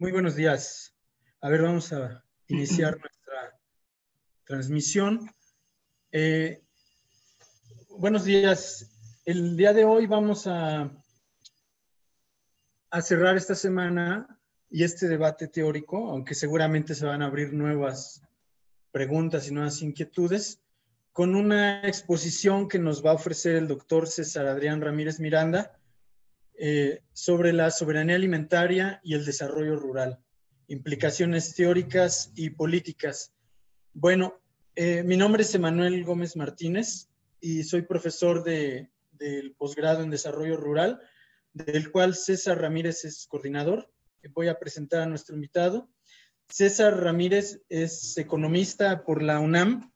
Muy buenos días. A ver, vamos a iniciar nuestra transmisión. Buenos días. El día de hoy vamos a cerrar esta semana y este debate teórico, aunque seguramente se van a abrir nuevas preguntas y nuevas inquietudes, con una exposición que nos va a ofrecer el doctor César Adrián Ramírez Miranda, sobre la soberanía alimentaria y el desarrollo rural, implicaciones teóricas y políticas. Bueno, mi nombre es Emanuel Gómez Martínez y soy profesor del posgrado en desarrollo rural, del cual César Ramírez es coordinador. Voy a presentar a nuestro invitado. César Ramírez es economista por la UNAM,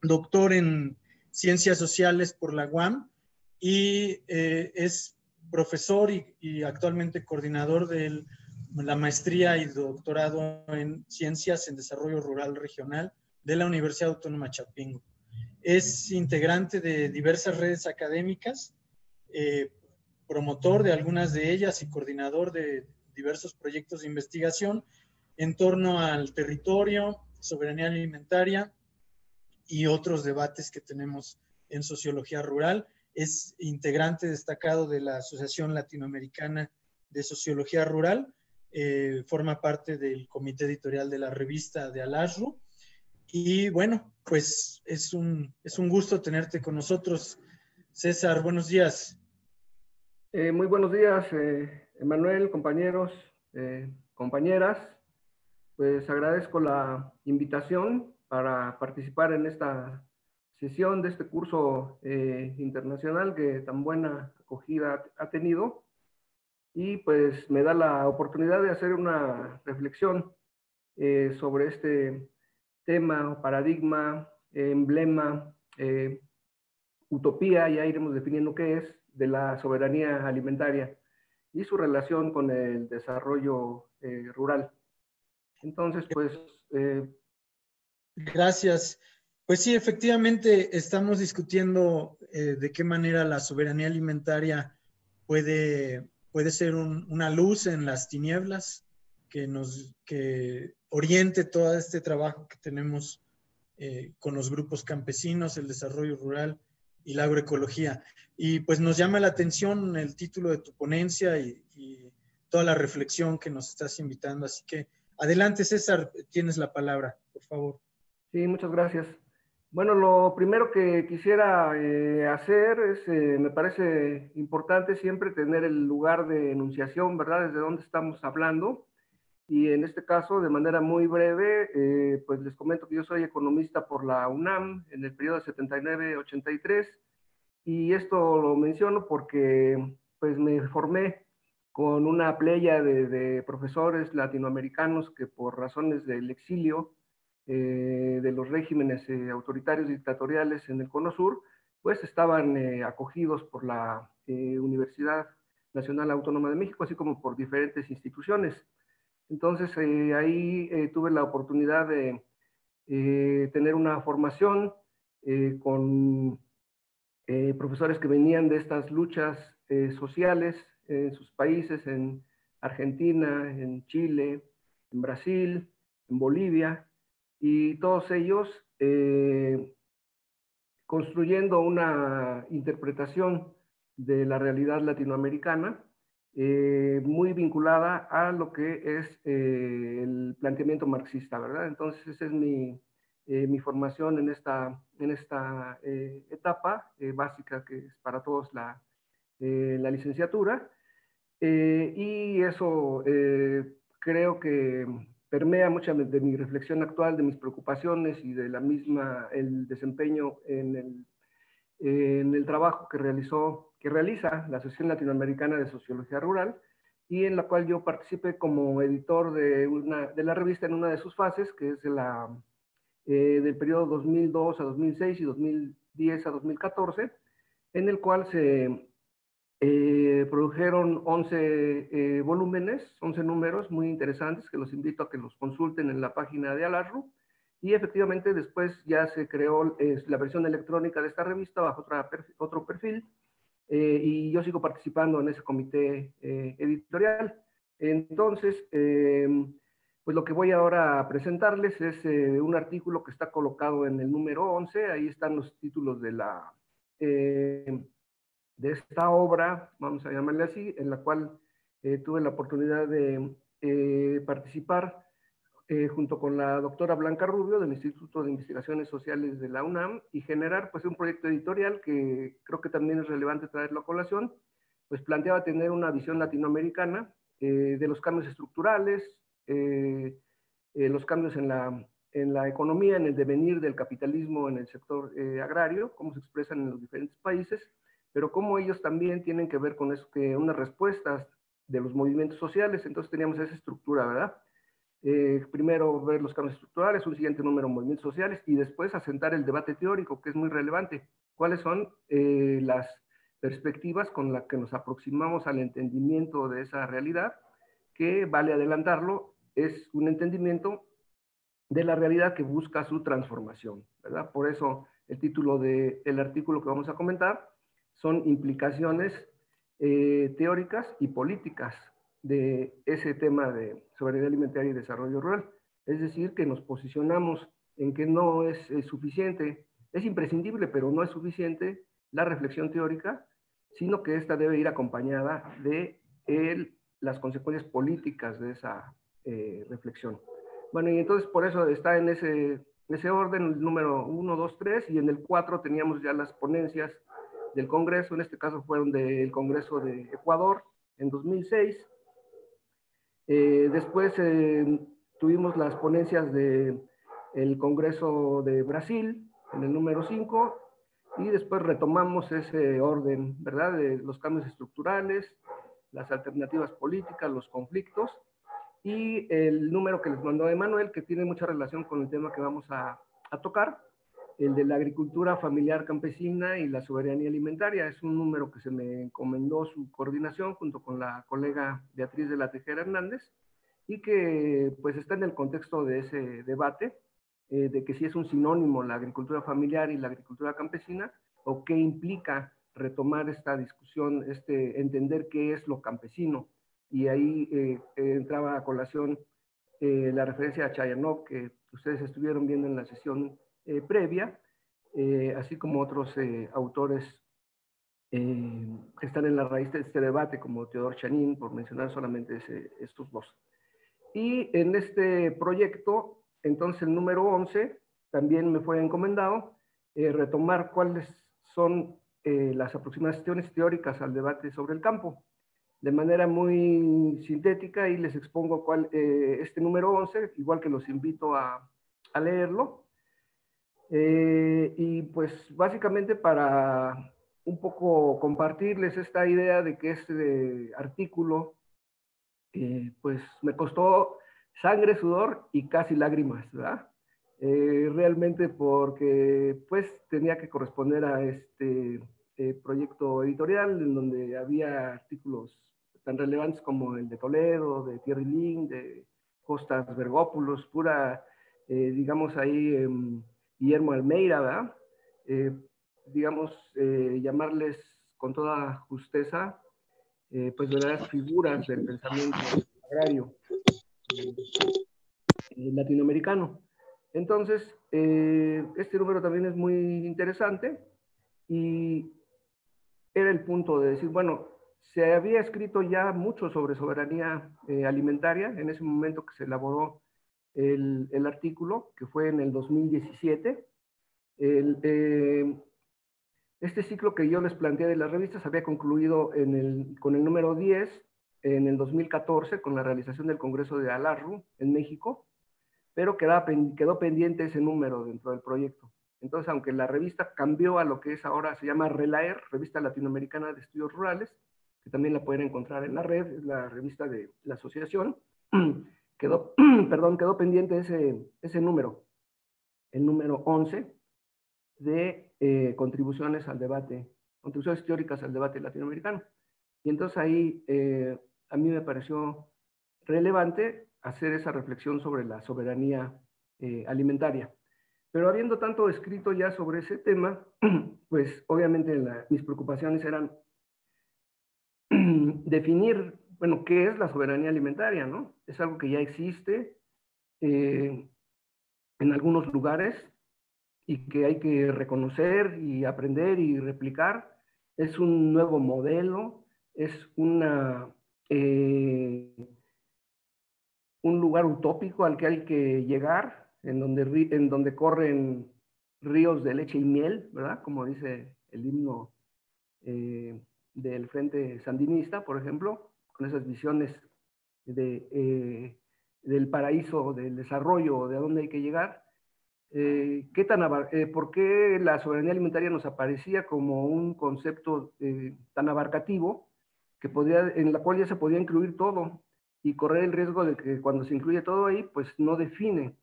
doctor en ciencias sociales por la UAM y es profesor y actualmente coordinador de la maestría y doctorado en Ciencias en Desarrollo Rural Regional de la Universidad Autónoma Chapingo. Es integrante de diversas redes académicas, promotor de algunas de ellas y coordinador de diversos proyectos de investigación en torno al territorio, soberanía alimentaria y otros debates que tenemos en sociología rural. Es integrante destacado de la Asociación Latinoamericana de Sociología Rural, forma parte del comité editorial de la revista de Alasru. Y bueno, pues es un gusto tenerte con nosotros. César, buenos días. Muy buenos días, Emanuel, compañeros, compañeras. Pues agradezco la invitación para participar en esta sesión de este curso internacional que tan buena acogida ha tenido, y pues me da la oportunidad de hacer una reflexión sobre este tema, paradigma, emblema, utopía, ya iremos definiendo qué es, de la soberanía alimentaria y su relación con el desarrollo rural. Entonces, pues... Gracias. Pues sí, efectivamente estamos discutiendo de qué manera la soberanía alimentaria puede ser una luz en las tinieblas que oriente todo este trabajo que tenemos con los grupos campesinos, el desarrollo rural y la agroecología. Y pues nos llama la atención el título de tu ponencia y toda la reflexión que nos estás invitando. Así que adelante, César, tienes la palabra, por favor. Sí, muchas gracias. Bueno, lo primero que quisiera hacer es, me parece importante siempre tener el lugar de enunciación, ¿verdad? Desde dónde estamos hablando. Y en este caso, de manera muy breve, pues les comento que yo soy economista por la UNAM en el periodo 79-83. Y esto lo menciono porque pues me formé con una playa de profesores latinoamericanos que por razones del exilio, de los regímenes autoritarios dictatoriales en el Cono Sur, pues estaban acogidos por la Universidad Nacional Autónoma de México, así como por diferentes instituciones. Entonces, ahí tuve la oportunidad de tener una formación con profesores que venían de estas luchas sociales en sus países, en Argentina, en Chile, en Brasil, en Bolivia, y todos ellos construyendo una interpretación de la realidad latinoamericana muy vinculada a lo que es el planteamiento marxista, ¿verdad? Entonces esa es mi formación en esta etapa básica que es para todos la licenciatura, y eso creo que permea mucha de mi reflexión actual, de mis preocupaciones y de la misma, el desempeño en el trabajo que realiza la Asociación Latinoamericana de Sociología Rural, y en la cual yo participé como editor de la revista en una de sus fases, que es del periodo 2002 a 2006 y 2010 a 2014, en el cual se produjeron 11 volúmenes, 11 números muy interesantes que los invito a que los consulten en la página de Alasru, y efectivamente después ya se creó la versión electrónica de esta revista bajo otro perfil, y yo sigo participando en ese comité editorial. Entonces, pues lo que voy ahora a presentarles es un artículo que está colocado en el número 11, ahí están los títulos de la... de esta obra, vamos a llamarle así, en la cual tuve la oportunidad de participar junto con la doctora Blanca Rubio del Instituto de Investigaciones Sociales de la UNAM y generar pues un proyecto editorial que creo que también es relevante traerlo a colación, pues planteaba tener una visión latinoamericana de los cambios estructurales, los cambios en la economía, en el devenir del capitalismo en el sector agrario, cómo se expresan en los diferentes países, pero cómo ellos también tienen que ver con eso, que unas respuestas de los movimientos sociales. Entonces teníamos esa estructura, ¿verdad? Primero ver los cambios estructurales, un siguiente número de movimientos sociales, y después asentar el debate teórico, que es muy relevante. ¿Cuáles son las perspectivas con las que nos aproximamos al entendimiento de esa realidad? Que, vale adelantarlo, es un entendimiento de la realidad que busca su transformación, ¿verdad? Por eso el título del artículo que vamos a comentar son implicaciones teóricas y políticas de ese tema de soberanía alimentaria y desarrollo rural. Es decir, que nos posicionamos en que no es suficiente, es imprescindible, pero no es suficiente la reflexión teórica, sino que esta debe ir acompañada de las consecuencias políticas de esa reflexión. Bueno, y entonces por eso está en ese orden, el número 1, 2, 3, y en el 4 teníamos ya las ponencias del Congreso, en este caso fueron del Congreso de Ecuador en 2006. Después tuvimos las ponencias del Congreso de Brasil en el número 5 y después retomamos ese orden, ¿verdad? De los cambios estructurales, las alternativas políticas, los conflictos y el número que les mandó Emanuel, que tiene mucha relación con el tema que vamos a tocar, el de la agricultura familiar campesina y la soberanía alimentaria. Es un número que se me encomendó su coordinación junto con la colega Beatriz de la Tejera Hernández y que pues está en el contexto de ese debate de que si es un sinónimo la agricultura familiar y la agricultura campesina o qué implica retomar esta discusión, entender qué es lo campesino. Y ahí entraba a colación la referencia a Chayanov que ustedes estuvieron viendo en la sesión previa, así como otros autores que están en la raíz de este debate, como Teodor Shanin, por mencionar solamente estos dos. Y en este proyecto, entonces el número 11, también me fue encomendado retomar cuáles son las aproximaciones teóricas al debate sobre el campo. De manera muy sintética, y les expongo este número 11, igual que los invito a leerlo. Y pues básicamente para un poco compartirles esta idea de que este artículo pues me costó sangre, sudor y casi lágrimas, ¿verdad? Realmente porque pues tenía que corresponder a este proyecto editorial en donde había artículos tan relevantes como el de Toledo, de Thierry Link, de Costas vergópulos, pura, digamos ahí... Guillermo Almeyra, ¿verdad? Digamos, llamarles con toda justeza, pues verdaderas figuras del pensamiento agrario latinoamericano. Entonces, este número también es muy interesante y era el punto de decir, bueno, se había escrito ya mucho sobre soberanía alimentaria en ese momento que se elaboró el artículo, que fue en el 2017. Este ciclo que yo les planteé de las revistas había concluido con el número 10 en el 2014, con la realización del Congreso de Alasru en México, pero quedó pendiente ese número dentro del proyecto. Entonces, aunque la revista cambió a lo que es ahora, se llama RELAER, Revista Latinoamericana de Estudios Rurales, que también la pueden encontrar en la red, es la revista de la asociación, quedó pendiente ese número, el número 11, de contribuciones teóricas al debate latinoamericano. Y entonces ahí a mí me pareció relevante hacer esa reflexión sobre la soberanía alimentaria. Pero habiendo tanto escrito ya sobre ese tema, pues obviamente mis preocupaciones eran definir bueno, ¿qué es la soberanía alimentaria, no? Es algo que ya existe en algunos lugares y que hay que reconocer y aprender y replicar. Es un nuevo modelo, es una, un lugar utópico al que hay que llegar, en donde corren ríos de leche y miel, ¿verdad? Como dice el himno del Frente Sandinista, por ejemplo, con esas visiones del paraíso, del desarrollo, de a dónde hay que llegar. ¿Por qué la soberanía alimentaria nos aparecía como un concepto tan abarcativo que en la cual ya se podía incluir todo y correr el riesgo de que cuando se incluye todo ahí, pues no define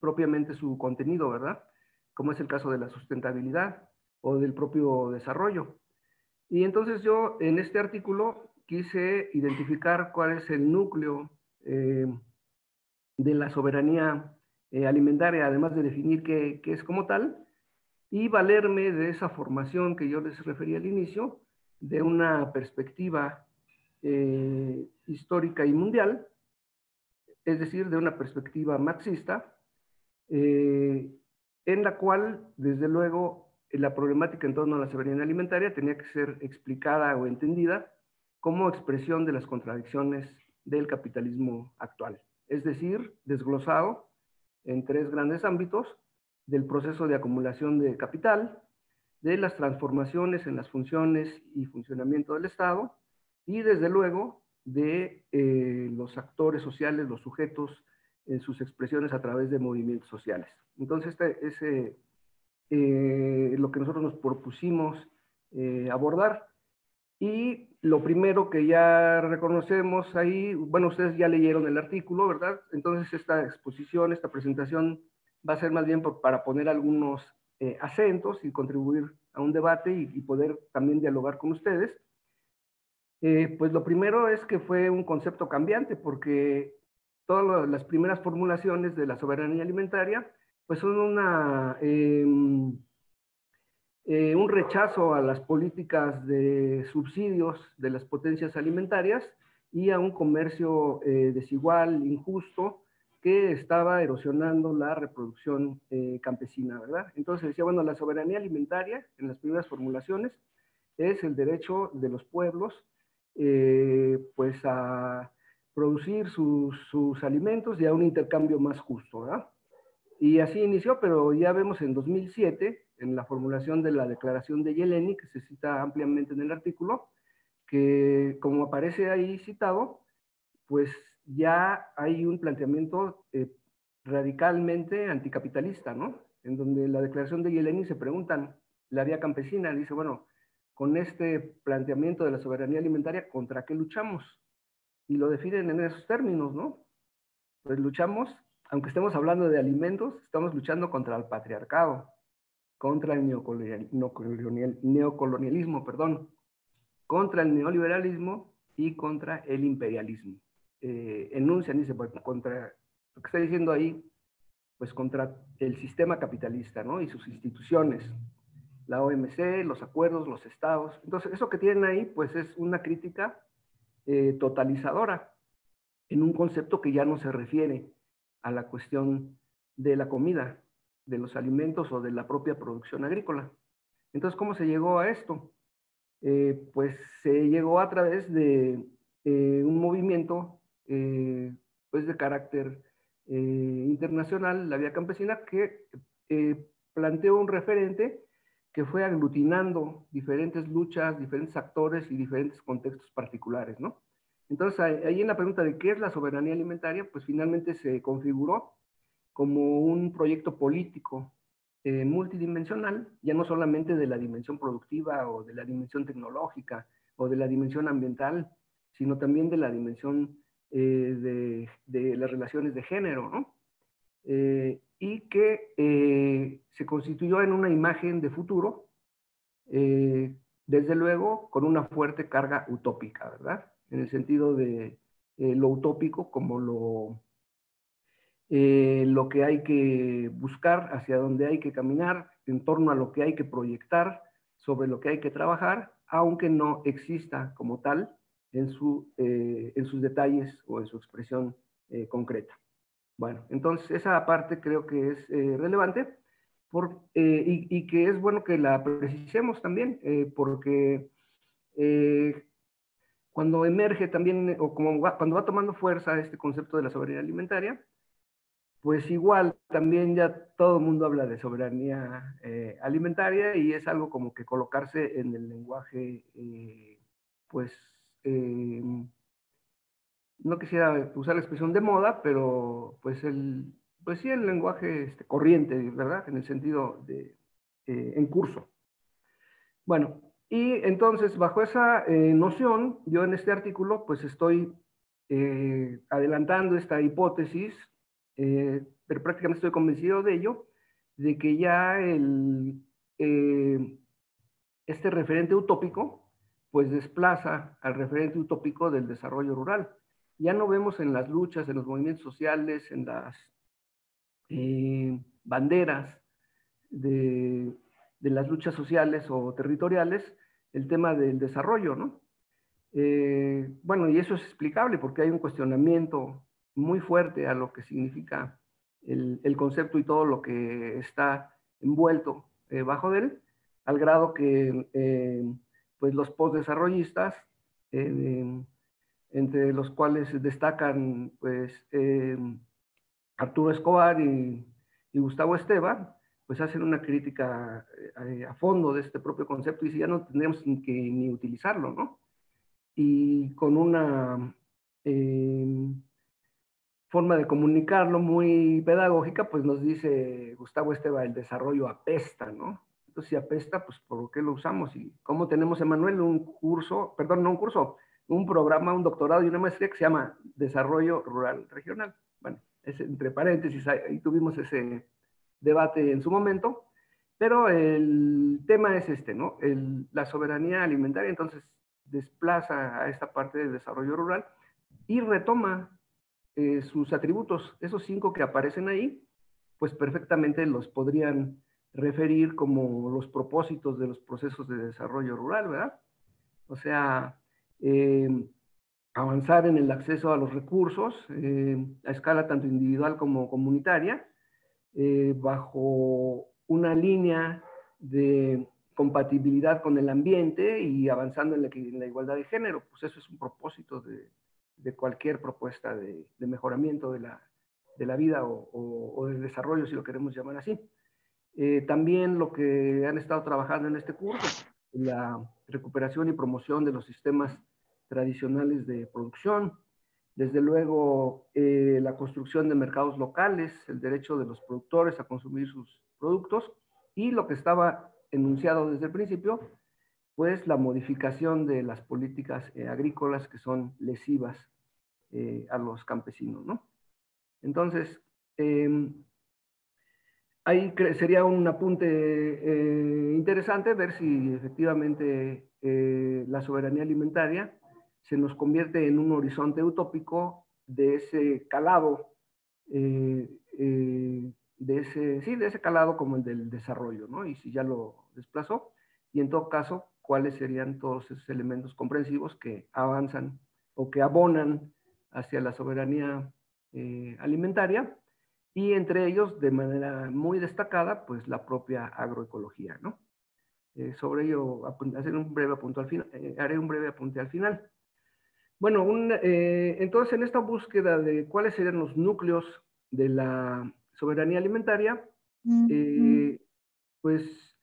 propiamente su contenido, ¿verdad? Como es el caso de la sustentabilidad o del propio desarrollo. Y entonces yo en este artículo quise identificar cuál es el núcleo de la soberanía alimentaria, además de definir qué es como tal, y valerme de esa formación que yo les referí al inicio, de una perspectiva histórica y mundial, es decir, de una perspectiva marxista, en la cual, desde luego, la problemática en torno a la soberanía alimentaria tenía que ser explicada o entendida como expresión de las contradicciones del capitalismo actual, es decir, desglosado en tres grandes ámbitos: del proceso de acumulación de capital, de las transformaciones en las funciones y funcionamiento del Estado, y desde luego de los actores sociales, los sujetos, en sus expresiones a través de movimientos sociales. Entonces, lo que nosotros nos propusimos abordar. Y lo primero que ya reconocemos ahí, bueno, ustedes ya leyeron el artículo, ¿verdad? Entonces esta exposición, esta presentación va a ser más bien para poner algunos acentos y contribuir a un debate y poder también dialogar con ustedes. Pues lo primero es que fue un concepto cambiante, porque todas las primeras formulaciones de la soberanía alimentaria pues son un rechazo a las políticas de subsidios de las potencias alimentarias y a un comercio desigual, injusto, que estaba erosionando la reproducción campesina, ¿verdad? Entonces decía, bueno, la soberanía alimentaria, en las primeras formulaciones, es el derecho de los pueblos pues a producir sus alimentos y a un intercambio más justo, ¿verdad? Y así inició, pero ya vemos en 2007, en la formulación de la declaración de Nyéléni, que se cita ampliamente en el artículo, que como aparece ahí citado, pues ya hay un planteamiento radicalmente anticapitalista, ¿no? En donde la declaración de Nyéléni se preguntan, la Vía Campesina dice, bueno, con este planteamiento de la soberanía alimentaria, ¿contra qué luchamos? Y lo definen en esos términos, ¿no? Pues luchamos, aunque estemos hablando de alimentos, estamos luchando contra el patriarcado, contra el neocolonialismo, perdón, contra el neoliberalismo y contra el imperialismo. Enuncian, dice, pues, contra lo que está diciendo ahí, pues contra el sistema capitalista, ¿no? Y sus instituciones, la OMC, los acuerdos, los estados. Entonces, eso que tienen ahí, pues es una crítica totalizadora en un concepto que ya no se refiere a la cuestión de la comida, de los alimentos o de la propia producción agrícola. Entonces, ¿cómo se llegó a esto? Pues se llegó a través de un movimiento pues de carácter internacional, la Vía Campesina, que planteó un referente que fue aglutinando diferentes luchas, diferentes actores y diferentes contextos particulares, ¿no? Entonces, ahí en la pregunta de qué es la soberanía alimentaria, pues finalmente se configuró como un proyecto político multidimensional, ya no solamente de la dimensión productiva o de la dimensión tecnológica o de la dimensión ambiental, sino también de la dimensión de las relaciones de género, ¿no? Y que se constituyó en una imagen de futuro, desde luego con una fuerte carga utópica, ¿verdad? En el sentido de lo utópico como lo que hay que buscar, hacia dónde hay que caminar, en torno a lo que hay que proyectar, sobre lo que hay que trabajar, aunque no exista como tal en sus detalles o en su expresión concreta. Bueno, entonces esa parte creo que es relevante y que es bueno que la precisemos también, porque cuando emerge también, o como va, cuando va tomando fuerza este concepto de la soberanía alimentaria, pues igual también ya todo el mundo habla de soberanía alimentaria y es algo como que colocarse en el lenguaje, pues, no quisiera usar la expresión de moda, pero pues sí el lenguaje corriente, ¿verdad? En el sentido de en curso. Bueno, y entonces bajo esa noción, yo en este artículo pues estoy adelantando esta hipótesis, pero prácticamente estoy convencido de ello, de que ya este referente utópico pues desplaza al referente utópico del desarrollo rural. Ya no vemos en las luchas, en los movimientos sociales, en las banderas de las luchas sociales o territoriales, el tema del desarrollo, ¿no? Bueno, y eso es explicable porque hay un cuestionamiento muy fuerte a lo que significa el concepto y todo lo que está envuelto bajo de él, al grado que pues los postdesarrollistas, entre los cuales destacan pues, Arturo Escobar y Gustavo Esteva, pues hacen una crítica a fondo de este propio concepto y si ya no tendríamos que ni utilizarlo, ¿no? Y con una forma de comunicarlo muy pedagógica, pues nos dice Gustavo Esteva, el desarrollo apesta, ¿no? Entonces si apesta, pues ¿por qué lo usamos? ¿Y cómo tenemos, Emanuel, un curso, perdón, no un curso, un programa, un doctorado y una maestría que se llama Desarrollo Rural Regional? Bueno, es entre paréntesis, ahí tuvimos ese debate en su momento, pero el tema es este, ¿no? La soberanía alimentaria entonces desplaza a esta parte del desarrollo rural y retoma sus atributos, esos 5 que aparecen ahí, pues perfectamente los podrían referir como los propósitos de los procesos de desarrollo rural, ¿verdad? O sea, avanzar en el acceso a los recursos a escala tanto individual como comunitaria, bajo una línea de compatibilidad con el ambiente y avanzando en la igualdad de género. Pues eso es un propósito de cualquier propuesta de mejoramiento de la vida o del desarrollo, si lo queremos llamar así. También lo que han estado trabajando en este curso, la recuperación y promoción de los sistemas tradicionales de producción, desde luego la construcción de mercados locales, el derecho de los productores a consumir sus productos y lo que estaba enunciado desde el principio, pues la modificación de las políticas agrícolas que son lesivas a los campesinos, ¿no? Entonces, ahí sería un apunte interesante ver si efectivamente la soberanía alimentaria se nos convierte en un horizonte utópico de ese calado, de ese calado como el del desarrollo, ¿no? Y si ya lo desplazó, y en todo caso, ¿cuáles serían todos esos elementos comprensivos que avanzan o que abonan hacia la soberanía alimentaria? Y entre ellos, de manera muy destacada, pues la propia agroecología, ¿no? Sobre ello, haré un breve apunte al final. Bueno, entonces en esta búsqueda de cuáles serían los núcleos de la soberanía alimentaria, pues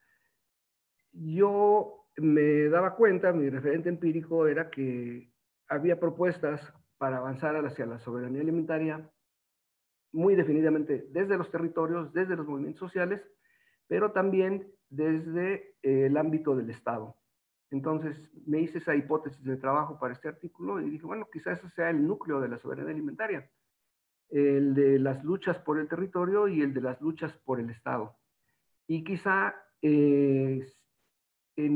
yo me daba cuenta, mi referente empírico era que había propuestas para avanzar hacia la soberanía alimentaria muy definidamente desde los territorios, desde los movimientos sociales, pero también desde el ámbito del Estado. Entonces me hice esa hipótesis de trabajo para este artículo y dije, bueno, quizás ese sea el núcleo de la soberanía alimentaria, el de las luchas por el territorio y el de las luchas por el Estado. Y quizá en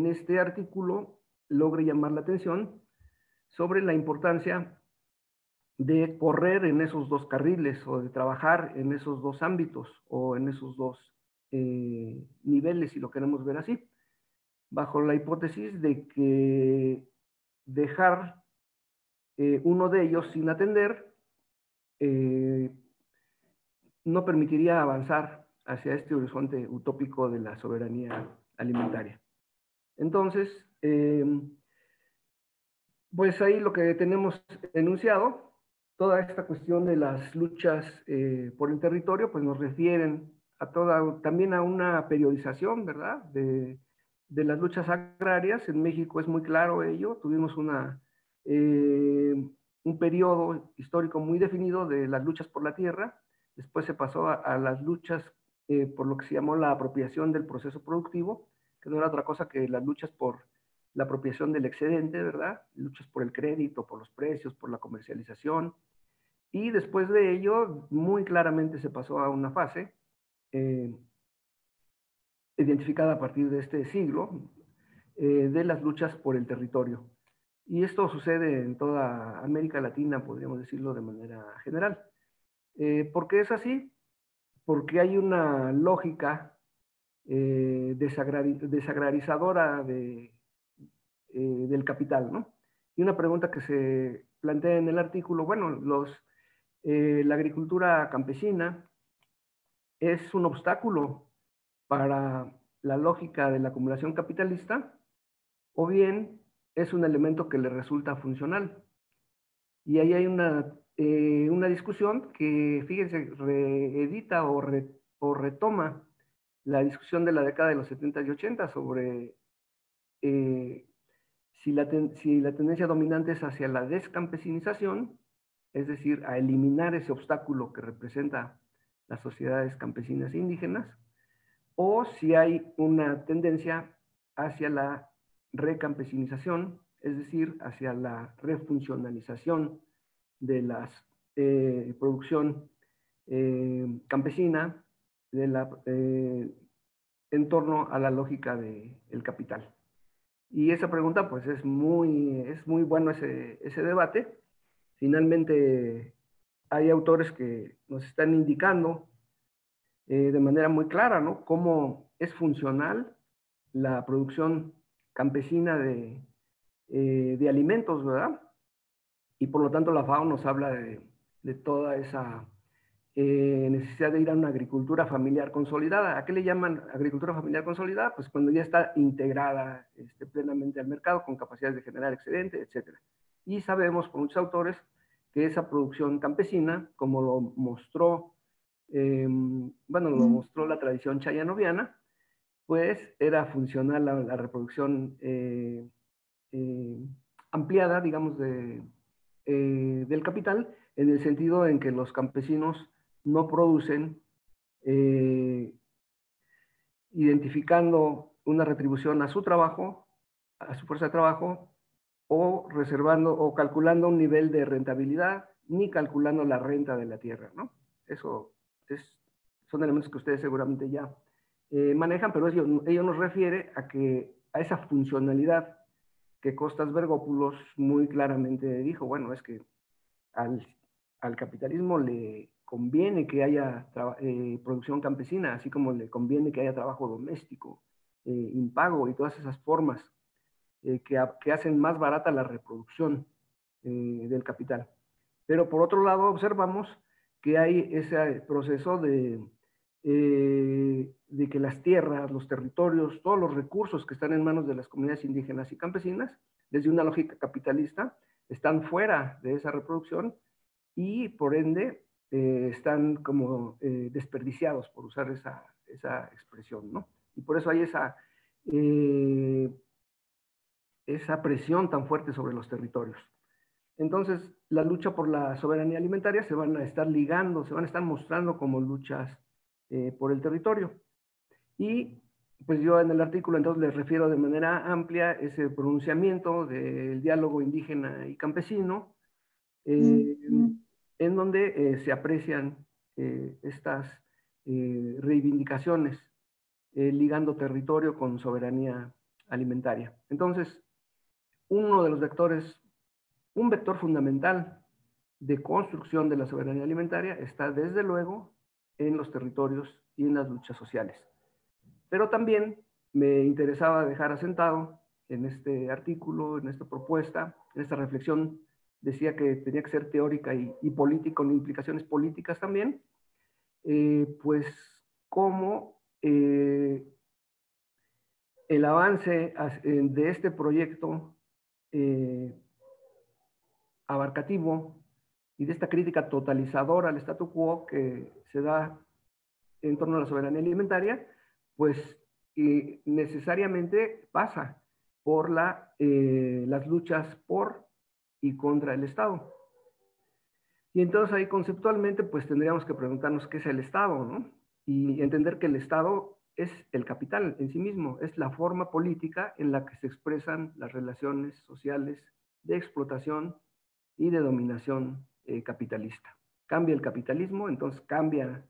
este artículo logre llamar la atención sobre la importancia de correr en esos dos carriles o de trabajar en esos dos ámbitos o en esos dos niveles, si lo queremos ver así, bajo la hipótesis de que dejar uno de ellos sin atender, no permitiría avanzar hacia este horizonte utópico de la soberanía alimentaria. Entonces, pues ahí lo que tenemos enunciado, toda esta cuestión de las luchas por el territorio, pues nos refieren a toda, también a una periodización, ¿verdad?, de las luchas agrarias. En México es muy claro ello, tuvimos una, un periodo histórico muy definido de las luchas por la tierra, después se pasó a las luchas por lo que se llamó la apropiación del proceso productivo, que no era otra cosa que las luchas por la apropiación del excedente, ¿verdad? Luchas por el crédito, por los precios, por la comercialización, y después de ello muy claramente se pasó a una fase identificada a partir de este siglo, de las luchas por el territorio. Y esto sucede en toda América Latina, podríamos decirlo de manera general. ¿Por qué es así? Porque hay una lógica desagrarizadora del capital, ¿no? Y una pregunta que se plantea en el artículo, bueno, la agricultura campesina es un obstáculo para la lógica de la acumulación capitalista, o bien es un elemento que le resulta funcional. Y ahí hay una discusión que, fíjense, reedita o retoma la discusión de la década de los 70 y 80 sobre si la tendencia dominante es hacia la descampesinización, es decir, a eliminar ese obstáculo que representa las sociedades campesinas e indígenas, o si hay una tendencia hacia la recampesinización, es decir, hacia la refuncionalización de la producción campesina en torno a la lógica del capital. Y esa pregunta, pues, es muy bueno ese debate. Finalmente, hay autores que nos están indicando de manera muy clara, ¿no?, cómo es funcional la producción campesina de alimentos, ¿verdad? Y por lo tanto la FAO nos habla de toda esa necesidad de ir a una agricultura familiar consolidada. ¿A qué le llaman agricultura familiar consolidada? Pues cuando ya está integrada plenamente al mercado, con capacidades de generar excedente, etc. Y sabemos por muchos autores que esa producción campesina, como lo mostró la tradición chayanoviana, pues era funcional a la reproducción ampliada, digamos, del capital, en el sentido en que los campesinos no producen identificando una retribución a su trabajo, a su fuerza de trabajo, o reservando o calculando un nivel de rentabilidad, ni calculando la renta de la tierra, ¿no? Eso son elementos que ustedes seguramente ya manejan, pero ello nos refiere a esa funcionalidad que Costas Vergópulos muy claramente dijo. Bueno, es que al capitalismo le conviene que haya producción campesina, así como le conviene que haya trabajo doméstico, impago y todas esas formas que hacen más barata la reproducción del capital. Pero por otro lado observamos que hay ese proceso de que las tierras, los territorios, todos los recursos que están en manos de las comunidades indígenas y campesinas, desde una lógica capitalista, están fuera de esa reproducción y, por ende, están como desperdiciados, por usar esa expresión, ¿no? Y por eso hay esa presión tan fuerte sobre los territorios. Entonces, la lucha por la soberanía alimentaria se van a estar ligando, se van a estar mostrando como luchas por el territorio. Y pues yo en el artículo entonces les refiero de manera amplia ese pronunciamiento del diálogo indígena y campesino, en donde se aprecian estas reivindicaciones ligando territorio con soberanía alimentaria. Entonces, uno de los vectores un vector fundamental de construcción de la soberanía alimentaria está, desde luego, en los territorios y en las luchas sociales. Pero también me interesaba dejar asentado en este artículo, en esta propuesta, en esta reflexión decía que tenía que ser teórica y política, con implicaciones políticas también, pues cómo el avance de este proyecto abarcativo y de esta crítica totalizadora al statu quo que se da en torno a la soberanía alimentaria, pues necesariamente pasa por las luchas por y contra el Estado. Y entonces ahí conceptualmente pues tendríamos que preguntarnos qué es el Estado, ¿no? Y entender que el Estado es el capital en sí mismo, es la forma política en la que se expresan las relaciones sociales de explotación y de dominación capitalista. Cambia el capitalismo, entonces cambia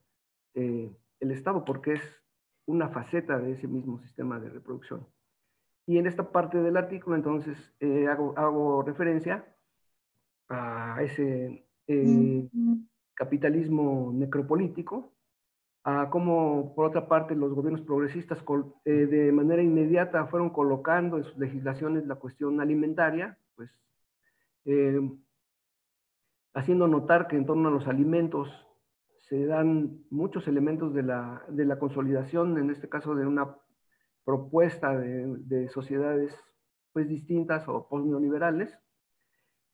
el Estado, porque es una faceta de ese mismo sistema de reproducción. Y en esta parte del artículo, entonces, hago referencia a ese capitalismo necropolítico, a cómo, por otra parte, los gobiernos progresistas de manera inmediata fueron colocando en sus legislaciones la cuestión alimentaria, pues haciendo notar que en torno a los alimentos se dan muchos elementos de la consolidación, en este caso de una propuesta de sociedades pues distintas o posneoliberales.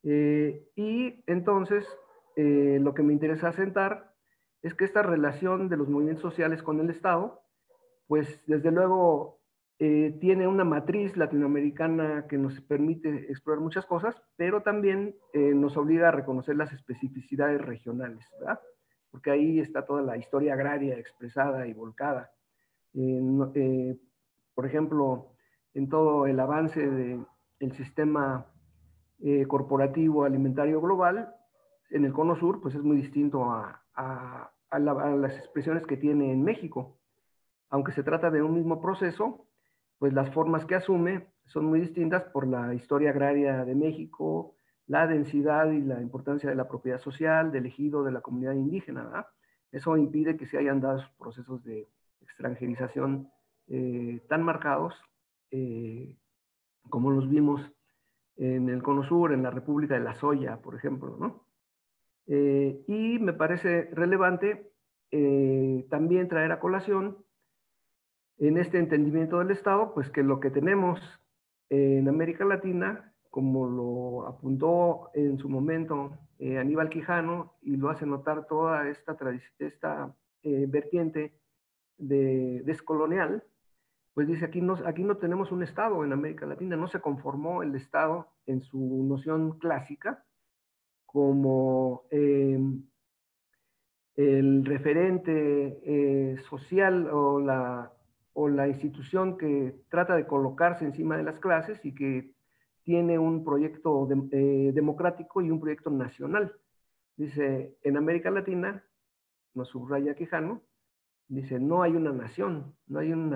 Y entonces lo que me interesa asentar es que esta relación de los movimientos sociales con el Estado, pues desde luego tiene una matriz latinoamericana que nos permite explorar muchas cosas, pero también nos obliga a reconocer las especificidades regionales, ¿verdad? Porque ahí está toda la historia agraria expresada y volcada. Por ejemplo, en todo el avance del sistema corporativo alimentario global, en el cono sur, pues es muy distinto a las expresiones que tiene en México. Aunque se trata de un mismo proceso, pues las formas que asume son muy distintas por la historia agraria de México, la densidad y la importancia de la propiedad social, del ejido, de la comunidad indígena, ¿verdad? Eso impide que se hayan dado esos procesos de extranjerización tan marcados como los vimos en el cono sur, en la República de la Soya, por ejemplo, ¿no? Y me parece relevante también traer a colación en este entendimiento del Estado, pues que lo que tenemos en América Latina, como lo apuntó en su momento Aníbal Quijano, y lo hace notar toda esta vertiente descolonial, pues dice, aquí no tenemos un Estado en América Latina, no se conformó el Estado en su noción clásica como el referente social o la institución que trata de colocarse encima de las clases y que tiene un proyecto democrático y un proyecto nacional. Dice, en América Latina, nos subraya Quijano, dice, no hay una nación, no hay un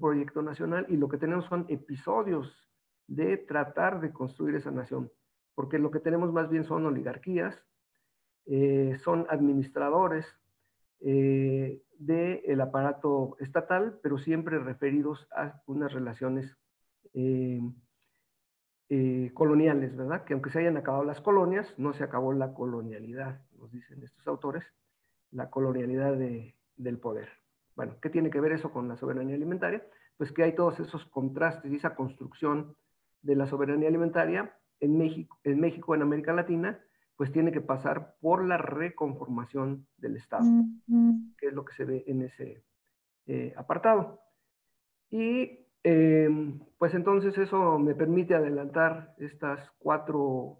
proyecto nacional, y lo que tenemos son episodios de tratar de construir esa nación, porque lo que tenemos más bien son oligarquías, son administradores del aparato estatal, pero siempre referidos a unas relaciones coloniales, ¿verdad? Que aunque se hayan acabado las colonias, no se acabó la colonialidad, nos dicen estos autores, la colonialidad del poder. Bueno, ¿qué tiene que ver eso con la soberanía alimentaria? Pues que hay todos esos contrastes y esa construcción de la soberanía alimentaria en México, en América Latina, pues tiene que pasar por la reconformación del Estado, que es lo que se ve en ese apartado. Y pues entonces eso me permite adelantar estas cuatro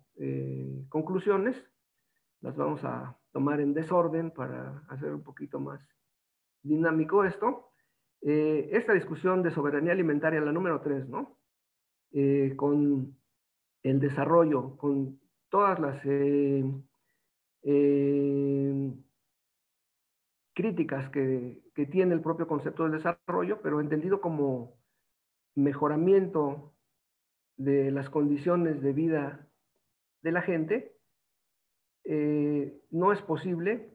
conclusiones. Las vamos a tomar en desorden para hacer un poquito más dinámico esto. Esta discusión de soberanía alimentaria, la número 3, ¿no? Con el desarrollo, con todas las críticas que tiene el propio concepto del desarrollo, pero entendido como mejoramiento de las condiciones de vida de la gente, no es posible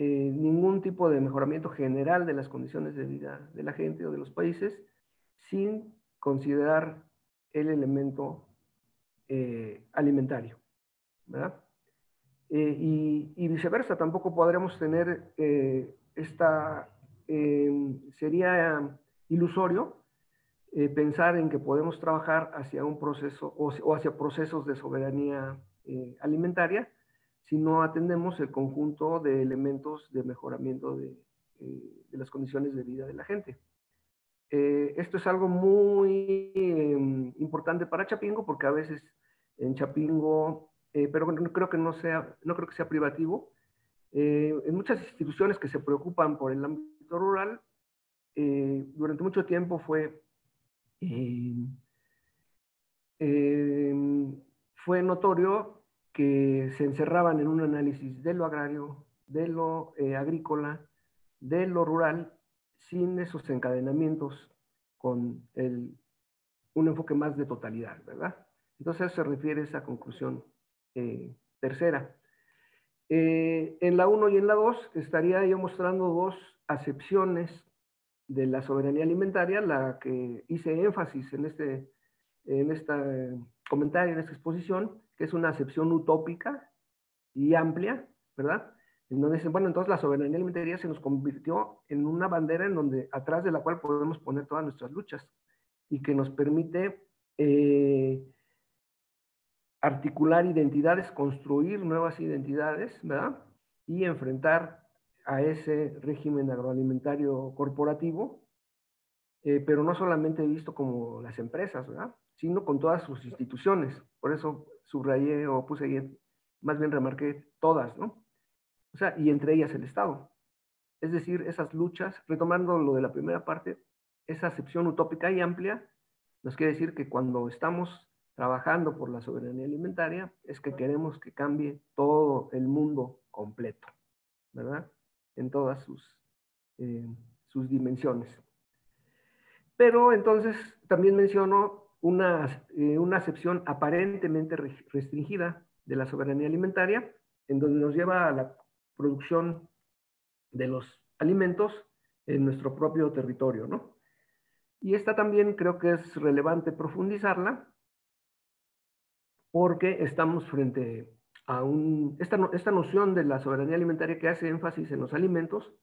ningún tipo de mejoramiento general de las condiciones de vida de la gente o de los países sin considerar el elemento alimentario. ¿verdad? Y viceversa, tampoco podremos tener sería ilusorio pensar en que podemos trabajar hacia un proceso o hacia procesos de soberanía alimentaria si no atendemos el conjunto de elementos de mejoramiento de las condiciones de vida de la gente. Esto es algo muy importante para Chapingo, porque a veces en Chapingo, pero no creo que sea privativo, en muchas instituciones que se preocupan por el ámbito rural, durante mucho tiempo fue notorio que se encerraban en un análisis de lo agrario, de lo agrícola, de lo rural, sin esos encadenamientos con un enfoque más de totalidad, ¿verdad? Entonces se refiere a esa conclusión tercera. En la 1 y en la 2 estaría yo mostrando dos acepciones de la soberanía alimentaria, la que hice énfasis en este exposición, que es una acepción utópica y amplia, ¿verdad? En donde dicen, bueno, entonces la soberanía alimentaria se nos convirtió en una bandera en donde, atrás de la cual podemos poner todas nuestras luchas y que nos permite articular identidades, construir nuevas identidades, ¿verdad? Y enfrentar a ese régimen agroalimentario corporativo, pero no solamente visto como las empresas, ¿verdad? Sino con todas sus instituciones. Por eso subrayé o puse ahí, más bien remarqué todas, ¿no? O sea, y entre ellas el Estado. Es decir, esas luchas, retomando lo de la primera parte, esa acepción utópica y amplia, nos quiere decir que cuando estamos trabajando por la soberanía alimentaria, es que queremos que cambie todo el mundo completo, ¿verdad? En todas sus dimensiones. Pero entonces también menciono una acepción aparentemente restringida de la soberanía alimentaria, en donde nos lleva a la producción de los alimentos en nuestro propio territorio, ¿no? Y esta también creo que es relevante profundizarla, porque estamos frente a esta noción de la soberanía alimentaria que hace énfasis en los alimentos.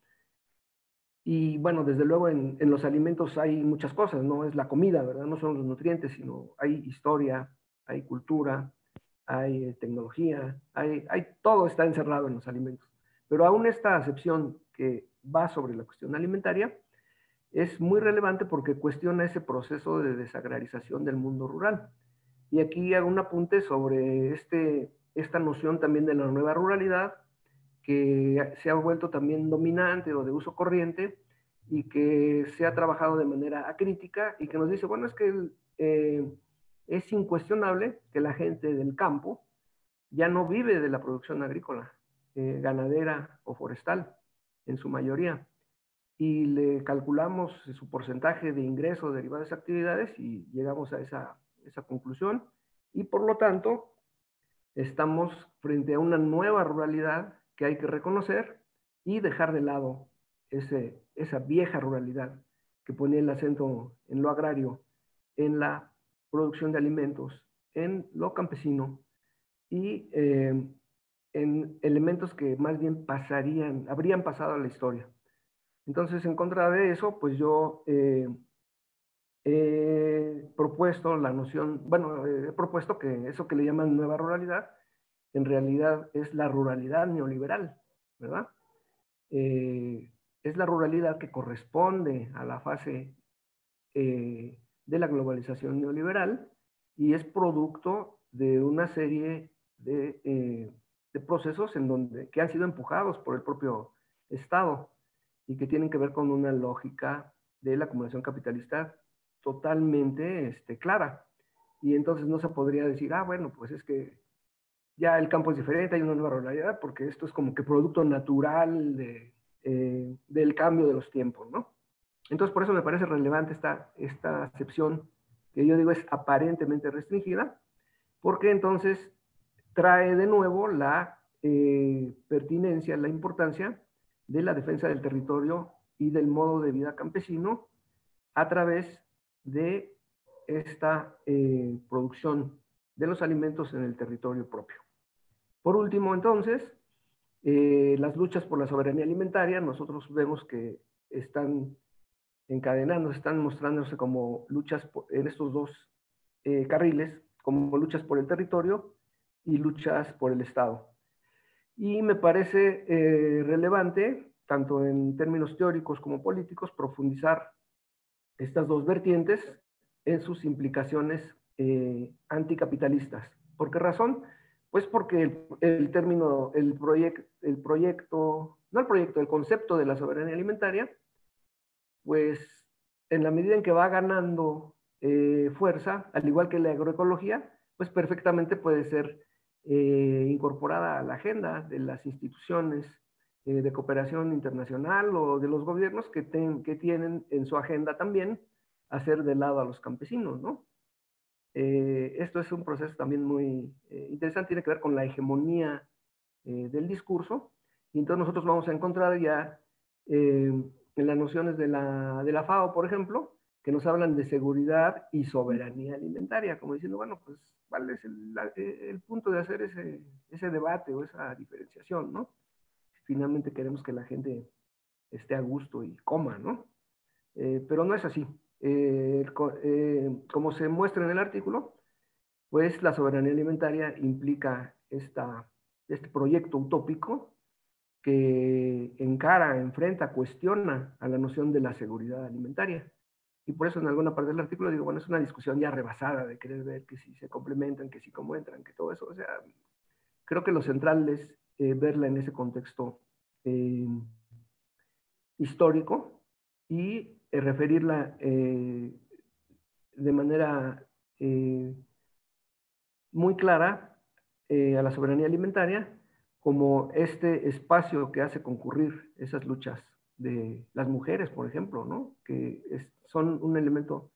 Y bueno, desde luego en los alimentos hay muchas cosas, no es la comida, ¿verdad? No son los nutrientes, sino hay historia, hay cultura, hay tecnología, todo está encerrado en los alimentos. Pero aún esta acepción que va sobre la cuestión alimentaria es muy relevante porque cuestiona ese proceso de desagrarización del mundo rural. Y aquí hago un apunte sobre esta noción también de la nueva ruralidad, que se ha vuelto también dominante o de uso corriente y que se ha trabajado de manera acrítica y que nos dice, bueno, es que es incuestionable que la gente del campo ya no vive de la producción agrícola, ganadera o forestal, en su mayoría. Y le calculamos su porcentaje de ingreso derivado de esas actividades y llegamos a esa conclusión, y por lo tanto estamos frente a una nueva ruralidad que hay que reconocer y dejar de lado esa vieja ruralidad que ponía el acento en lo agrario, en la producción de alimentos, en lo campesino y en elementos que más bien habrían pasado a la historia. Entonces, en contra de eso, pues yo he propuesto que eso que le llaman nueva ruralidad, en realidad es la ruralidad neoliberal, ¿verdad? Es la ruralidad que corresponde a la fase de la globalización neoliberal y es producto de una serie de procesos que han sido empujados por el propio Estado y que tienen que ver con una lógica de la acumulación capitalista totalmente clara. Y entonces no se podría decir, ah, bueno, pues es que ya el campo es diferente, hay una nueva ruralidad, porque esto es como que producto natural del cambio de los tiempos, ¿no? Entonces, por eso me parece relevante esta acepción, que yo digo es aparentemente restringida, porque entonces trae de nuevo la pertinencia, la importancia de la defensa del territorio y del modo de vida campesino a través de esta producción de los alimentos en el territorio propio. Por último, entonces, las luchas por la soberanía alimentaria, nosotros vemos que están encadenando, están mostrándose como luchas en estos dos carriles, como luchas por el territorio y luchas por el Estado. Y me parece relevante, tanto en términos teóricos como políticos, profundizar estas dos vertientes en sus implicaciones anticapitalistas. ¿Por qué razón? Pues porque el concepto de la soberanía alimentaria, pues en la medida en que va ganando fuerza, al igual que la agroecología, pues perfectamente puede ser incorporada a la agenda de las instituciones de cooperación internacional o de los gobiernos que tienen en su agenda también hacer de lado a los campesinos, ¿no? Esto es un proceso también muy interesante, tiene que ver con la hegemonía del discurso, y entonces nosotros vamos a encontrar ya en las nociones de la FAO, por ejemplo, que nos hablan de seguridad y soberanía alimentaria, como diciendo, bueno, pues, ¿cuál es el punto de hacer ese debate o esa diferenciación, ¿no? Finalmente queremos que la gente esté a gusto y coma, ¿no? Pero no es así. Como se muestra en el artículo, pues la soberanía alimentaria implica este proyecto utópico que encara, enfrenta, cuestiona a la noción de la seguridad alimentaria. Y por eso en alguna parte del artículo digo, bueno, es una discusión ya rebasada de querer ver que si se complementan, que si cómo entran, que todo eso. O sea, creo que lo central es verla en ese contexto histórico y referirla de manera muy clara a la soberanía alimentaria como este espacio que hace concurrir esas luchas de las mujeres, por ejemplo, ¿no? Que son un elemento,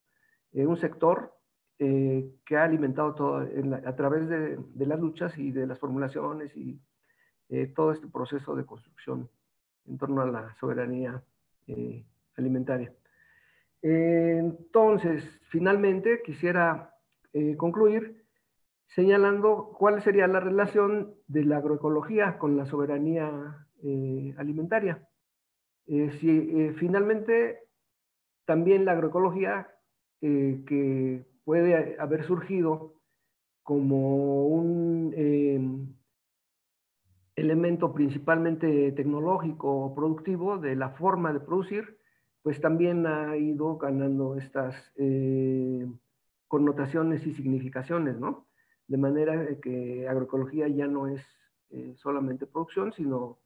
un sector que ha alimentado todo a través de las luchas y de las formulaciones y todo este proceso de construcción en torno a la soberanía alimentaria. Entonces, finalmente quisiera concluir señalando cuál sería la relación de la agroecología con la soberanía alimentaria. Si finalmente también la agroecología que puede haber surgido como un elemento principalmente tecnológico o productivo de la forma de producir, pues también ha ido ganando estas connotaciones y significaciones, ¿no? De manera que agroecología ya no es solamente producción, sino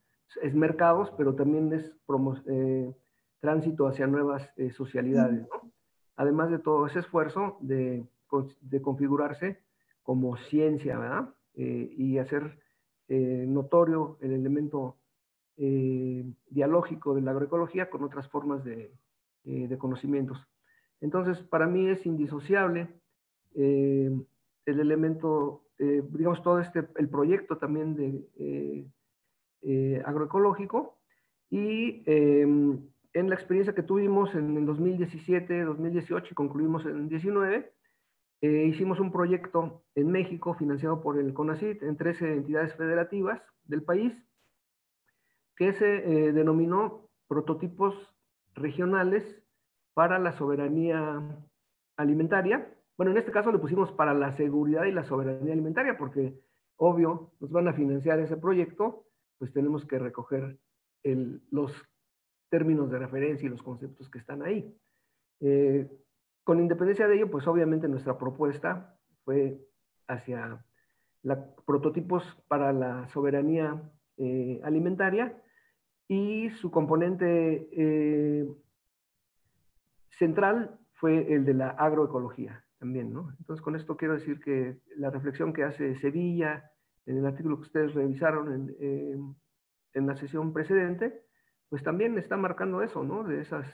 es mercados, pero también es tránsito hacia nuevas socialidades, ¿no? Además de todo ese esfuerzo de configurarse como ciencia, ¿verdad? Y hacer notorio el elemento dialógico de la agroecología con otras formas de conocimientos. Entonces, para mí es indisociable el elemento, digamos, todo el proyecto también de agroecológico, y en la experiencia que tuvimos en el 2017, 2018 y concluimos en 2019, hicimos un proyecto en México financiado por el CONACYT en 13 entidades federativas del país que se denominó Prototipos Regionales para la Soberanía Alimentaria. Bueno, en este caso le pusimos para la seguridad y la soberanía alimentaria porque, obvio, nos van a financiar ese proyecto, pues tenemos que recoger los términos de referencia y los conceptos que están ahí. Con independencia de ello, pues obviamente nuestra propuesta fue hacia prototipos para la soberanía alimentaria, y su componente central fue el de la agroecología también, ¿no? Entonces, con esto quiero decir que la reflexión que hace Sevilla en el artículo que ustedes revisaron en la sesión precedente, pues también está marcando eso, ¿no? De esas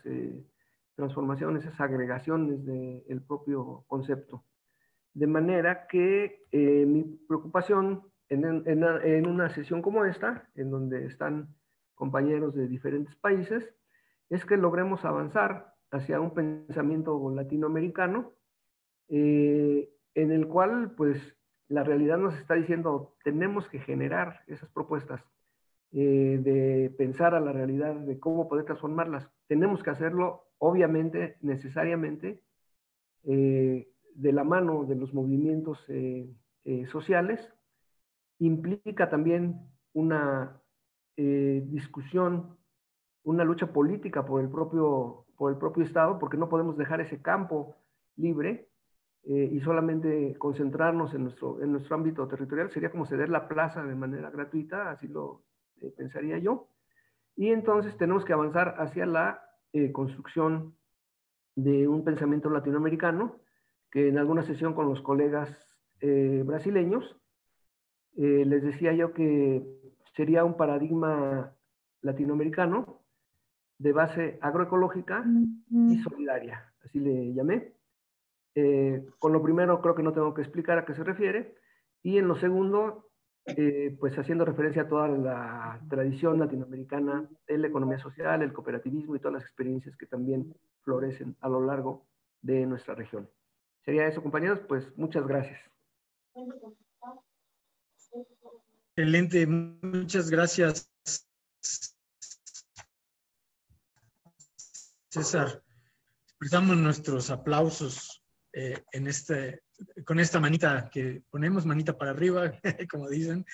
transformaciones, esas agregaciones del propio concepto. De manera que mi preocupación en una sesión como esta, en donde están compañeros de diferentes países, es que logremos avanzar hacia un pensamiento latinoamericano en el cual, pues, la realidad nos está diciendo, tenemos que generar esas propuestas, de pensar a la realidad, de cómo poder transformarlas. Tenemos que hacerlo, obviamente, necesariamente, de la mano de los movimientos sociales. Implica también una discusión, una lucha política por el propio Estado, porque no podemos dejar ese campo libre y solamente concentrarnos en nuestro ámbito territorial. Sería como ceder la plaza de manera gratuita, así lo pensaría yo. Y entonces tenemos que avanzar hacia la construcción de un pensamiento latinoamericano, que en alguna sesión con los colegas brasileños, les decía yo que sería un paradigma latinoamericano de base agroecológica y solidaria, así le llamé. Con lo primero creo que no tengo que explicar a qué se refiere, y en lo segundo, pues haciendo referencia a toda la tradición latinoamericana de la economía social, el cooperativismo y todas las experiencias que también florecen a lo largo de nuestra región. Sería eso, compañeros, pues muchas gracias. Excelente, muchas gracias, César. Expresamos nuestros aplausos con esta manita que ponemos, manita para arriba, como dicen.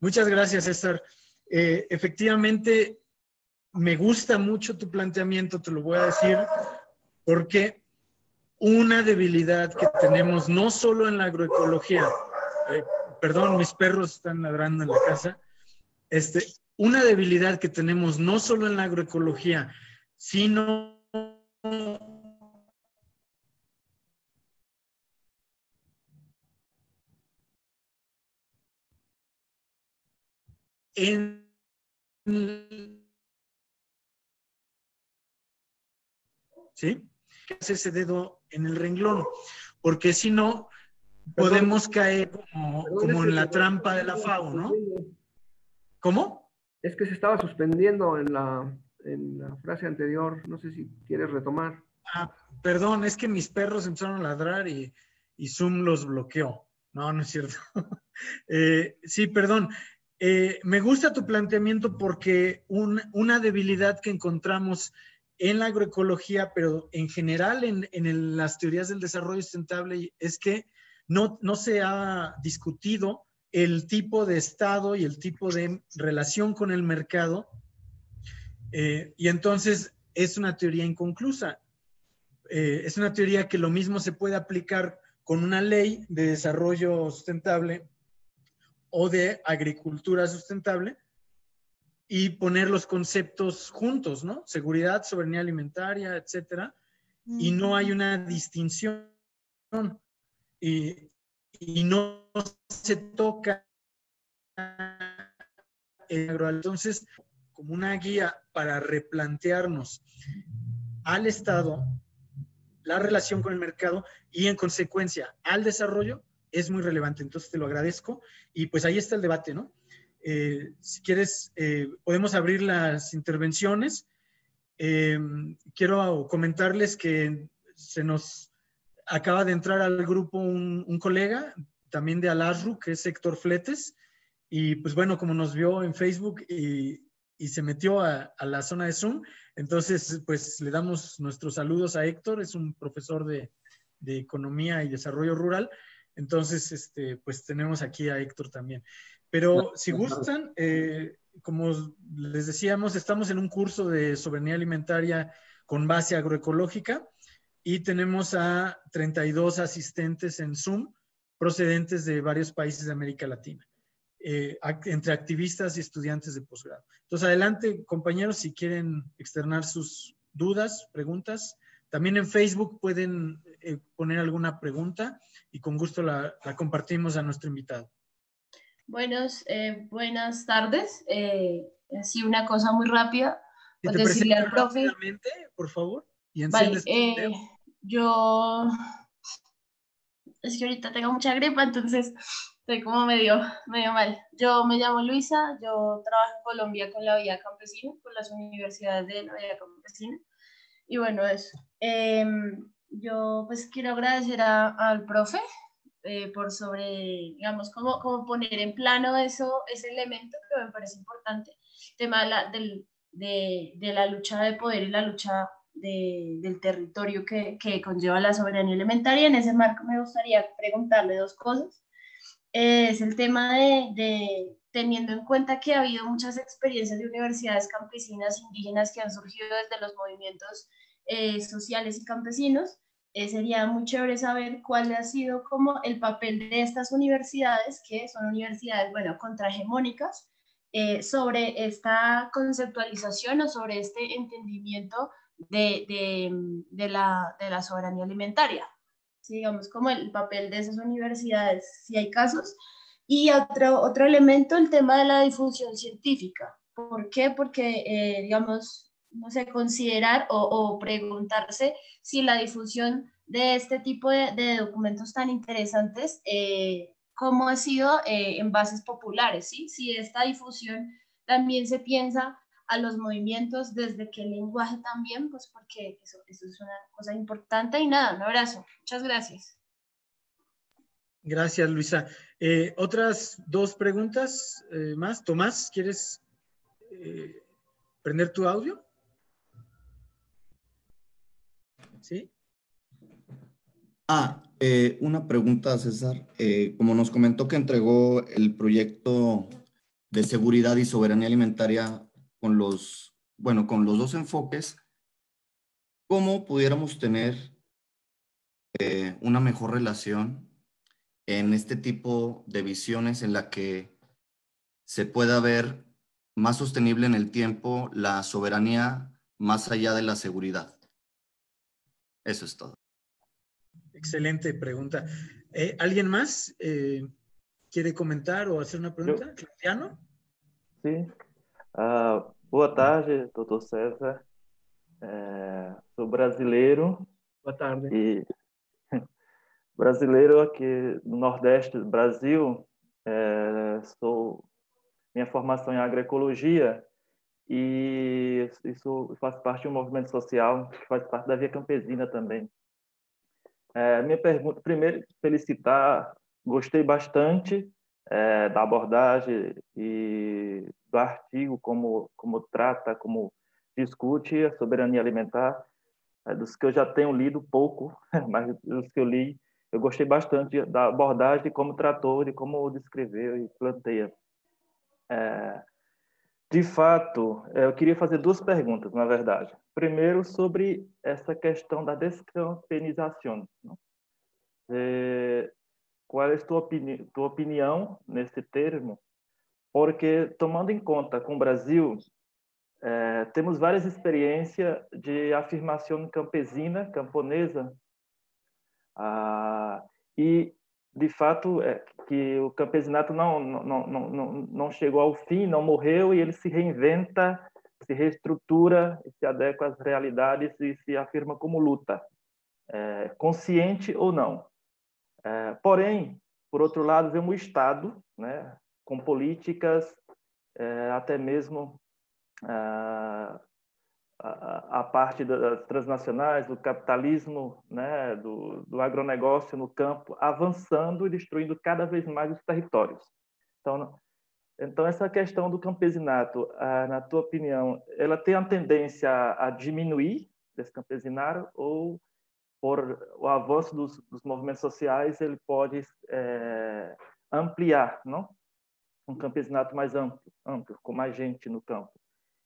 Muchas gracias, César. Efectivamente, me gusta mucho tu planteamiento, te lo voy a decir, porque una debilidad que tenemos no solo en la agroecología, perdón, mis perros están ladrando en la casa, una debilidad que tenemos no solo en la agroecología, sino en ¿sí? Que hace ese dedo en el renglón, porque si no podemos caer como en la trampa de la FAO, ¿no? ¿Cómo? Es que se estaba suspendiendo en la frase anterior, no sé si quieres retomar. Ah, perdón, es que mis perros empezaron a ladrar y Zoom los bloqueó. No, no es cierto. Sí, perdón. Me gusta tu planteamiento porque una debilidad que encontramos en la agroecología, pero en general en las teorías del desarrollo sustentable, es que no se ha discutido el tipo de Estado y el tipo de relación con el mercado, y entonces es una teoría inconclusa. Es una teoría que lo mismo se puede aplicar con una ley de desarrollo sustentable o de agricultura sustentable, y poner los conceptos juntos, ¿no? Seguridad, soberanía alimentaria, etcétera, y no hay una distinción, y no se toca el agro. Entonces, como una guía para replantearnos al Estado, la relación con el mercado y en consecuencia al desarrollo, es muy relevante. Entonces te lo agradezco, y pues ahí está el debate, ¿no? Si quieres, podemos abrir las intervenciones. Quiero comentarles que se nos acaba de entrar al grupo un colega, también de Alasru, que es Héctor Fletes, y pues bueno, como nos vio en Facebook y se metió a la zona de Zoom, entonces pues le damos nuestros saludos a Héctor, es un profesor de Economía y Desarrollo Rural. Entonces, pues tenemos aquí a Héctor también. Pero si gustan, como les decíamos, estamos en un curso de soberanía alimentaria con base agroecológica y tenemos a 32 asistentes en Zoom procedentes de varios países de América Latina, entre activistas y estudiantes de posgrado. Entonces, adelante, compañeros, si quieren externar sus dudas, preguntas. También en Facebook pueden poner alguna pregunta y con gusto la compartimos a nuestro invitado. Buenas tardes. Así una cosa muy rápida. Si te decirle al profe, por favor. Y vale, yo es que ahorita tengo mucha gripa, entonces estoy como medio mal. Yo me llamo Luisa, yo trabajo en Colombia con la Vía Campesina, con las universidades de la Vía Campesina. Y bueno, eso. Yo pues quiero agradecer al profe por sobre, digamos, cómo poner en plano eso, ese elemento que me parece importante, el tema de la lucha de poder y la lucha del territorio que conlleva la soberanía alimentaria. En ese marco me gustaría preguntarle dos cosas. Es el tema de teniendo en cuenta que ha habido muchas experiencias de universidades campesinas indígenas que han surgido desde los movimientos sociales y campesinos, sería muy chévere saber cuál ha sido como el papel de estas universidades, que son universidades, bueno, contrahegemónicas, sobre esta conceptualización o sobre este entendimiento de la soberanía alimentaria. Sí, digamos, como el papel de esas universidades, si hay casos. Y otro elemento, el tema de la difusión científica. ¿Por qué? Porque, digamos, no sé, considerar o preguntarse si la difusión de este tipo de documentos tan interesantes, cómo ha sido en bases populares, ¿sí? Si esta difusión también se piensa a los movimientos, desde que el lenguaje también, pues porque eso es una cosa importante. Y nada, un abrazo, muchas gracias. Gracias, Luisa. Otras dos preguntas más. Tomás, ¿quieres prender tu audio? ¿Sí? Una pregunta, César. Como nos comentó que entregó el proyecto de seguridad y soberanía alimentaria con los dos enfoques, ¿cómo pudiéramos tener una mejor relación en este tipo de visiones en la que se pueda ver más sostenible en el tiempo la soberanía más allá de la seguridad? Eso es todo. Excelente pregunta. ¿Alguien más quiere comentar o hacer una pregunta? ¿Claudiano? Sí. Boa tarde, doutor César. Sou brasileiro. Boa tarde. Brasileiro aqui no Nordeste do Brasil. Minha formação é em agroecologia e isso faz parte de um movimento social que faz parte da Via Campesina também. Minha pergunta, primeiro, felicitar, gostei bastante da abordagem e do artigo, como trata, como discute a soberania alimentar. Dos que eu já tenho lido pouco, mas dos que eu li, eu gostei bastante da abordagem, de como tratou, de como descreveu e planteia. De fato, eu queria fazer duas perguntas, na verdade. Primeiro, sobre essa questão da descampenização. Qual é a tua opinião nesse termo? Porque, tomando em conta com o Brasil, temos várias experiências de afirmação campesina, camponesa, e, de fato, que o campesinato não chegou ao fim, não morreu, e ele se reinventa, se reestrutura, se adequa às realidades e se afirma como luta, consciente ou não. Porém, por outro lado, vemos o Estado, né, com políticas, até mesmo a parte das transnacionais, do capitalismo, né, do agronegócio no campo, avançando e destruindo cada vez mais os territórios. Então essa questão do campesinato, na tua opinião, ela tem a tendência a diminuir desse campesinato ou por o avanço dos movimentos sociais, ele pode ampliar, não? Um campesinato mais amplo, com mais gente no campo.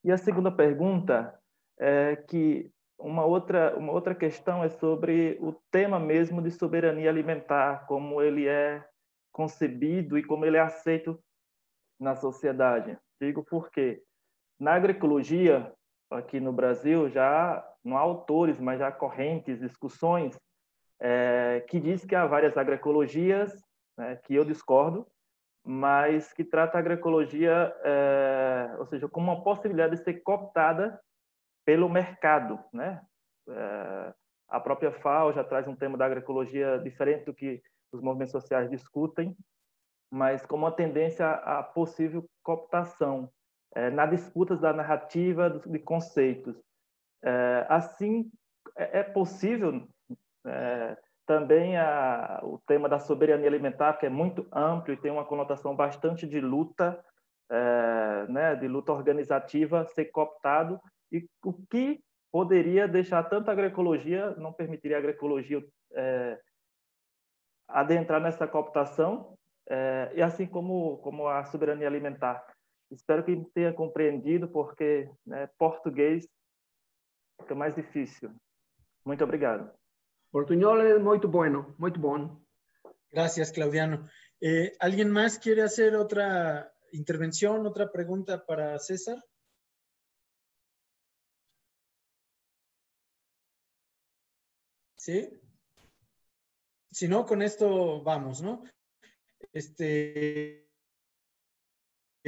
E a segunda pergunta é que uma outra questão é sobre o tema mesmo de soberania alimentar, como ele é concebido e como ele é aceito na sociedade. Digo porque na agroecologia aqui no Brasil já não há autores, mas há correntes, discussões que diz que há várias agroecologias, né, que eu discordo, mas que trata a agroecologia, ou seja, como uma possibilidade de ser cooptada pelo mercado, né? A própria FAO já traz um tema da agroecologia diferente do que os movimentos sociais discutem, mas como uma tendência à possível cooptação, na disputa da narrativa, de conceitos. Assim, é possível Também o tema da soberania alimentar, que é muito amplo e tem uma conotação bastante de luta, né, de luta organizativa, ser cooptado, e o que poderia deixar tanto a agroecologia, não permitiria a agroecologia adentrar nessa cooptação, e assim como a soberania alimentar. Espero que tenha compreendido, porque, né, português fica mais difícil. Muito obrigado. Portuñol es muy bueno, muy bueno. Gracias, Claudiano. ¿Alguien más quiere hacer otra intervención, otra pregunta para César? ¿Sí? Si no, con esto vamos, ¿no?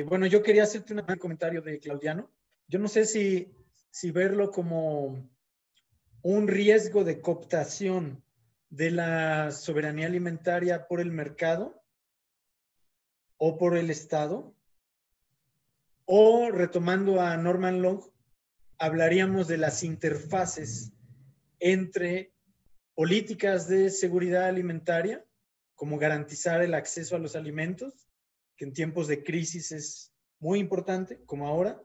Bueno, yo quería hacerte un comentario de Claudiano. Yo no sé si verlo como un riesgo de cooptación de la soberanía alimentaria por el mercado o por el Estado, o, retomando a Norman Long, hablaríamos de las interfaces entre políticas de seguridad alimentaria, como garantizar el acceso a los alimentos, que en tiempos de crisis es muy importante, como ahora,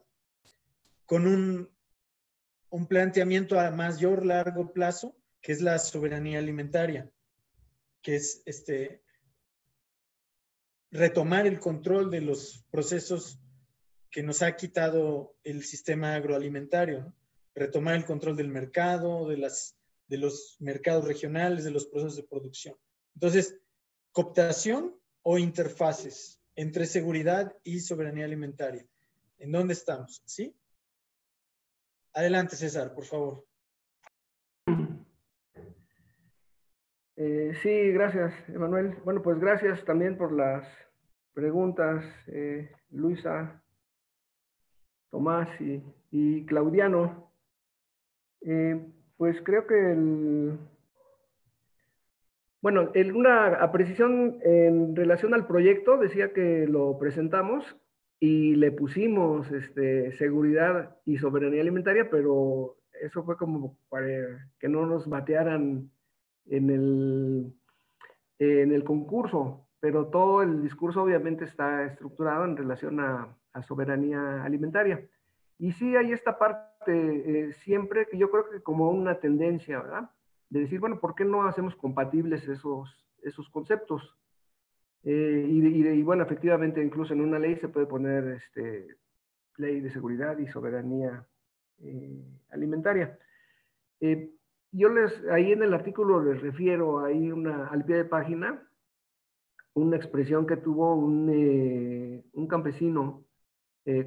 con un planteamiento a mayor largo plazo, que es la soberanía alimentaria, que es retomar el control de los procesos que nos ha quitado el sistema agroalimentario, ¿no? Retomar el control del mercado, de los mercados regionales, de los procesos de producción. Entonces, cooptación o interfaces entre seguridad y soberanía alimentaria. ¿En dónde estamos? ¿Sí? Adelante, César, por favor. Sí, gracias, Emanuel. Bueno, pues gracias también por las preguntas, Luisa, Tomás y Claudiano. Pues creo que una precisión en relación al proyecto, decía que lo presentamos y le pusimos seguridad y soberanía alimentaria, pero eso fue como para que no nos batearan en el concurso. Pero todo el discurso obviamente está estructurado en relación a soberanía alimentaria. Y sí hay esta parte siempre, que yo creo que como una tendencia, ¿verdad? De decir, bueno, ¿por qué no hacemos compatibles esos conceptos? Bueno, efectivamente, incluso en una ley se puede poner ley de seguridad y soberanía alimentaria. Ahí en el artículo les refiero, ahí al pie de página, una expresión que tuvo un campesino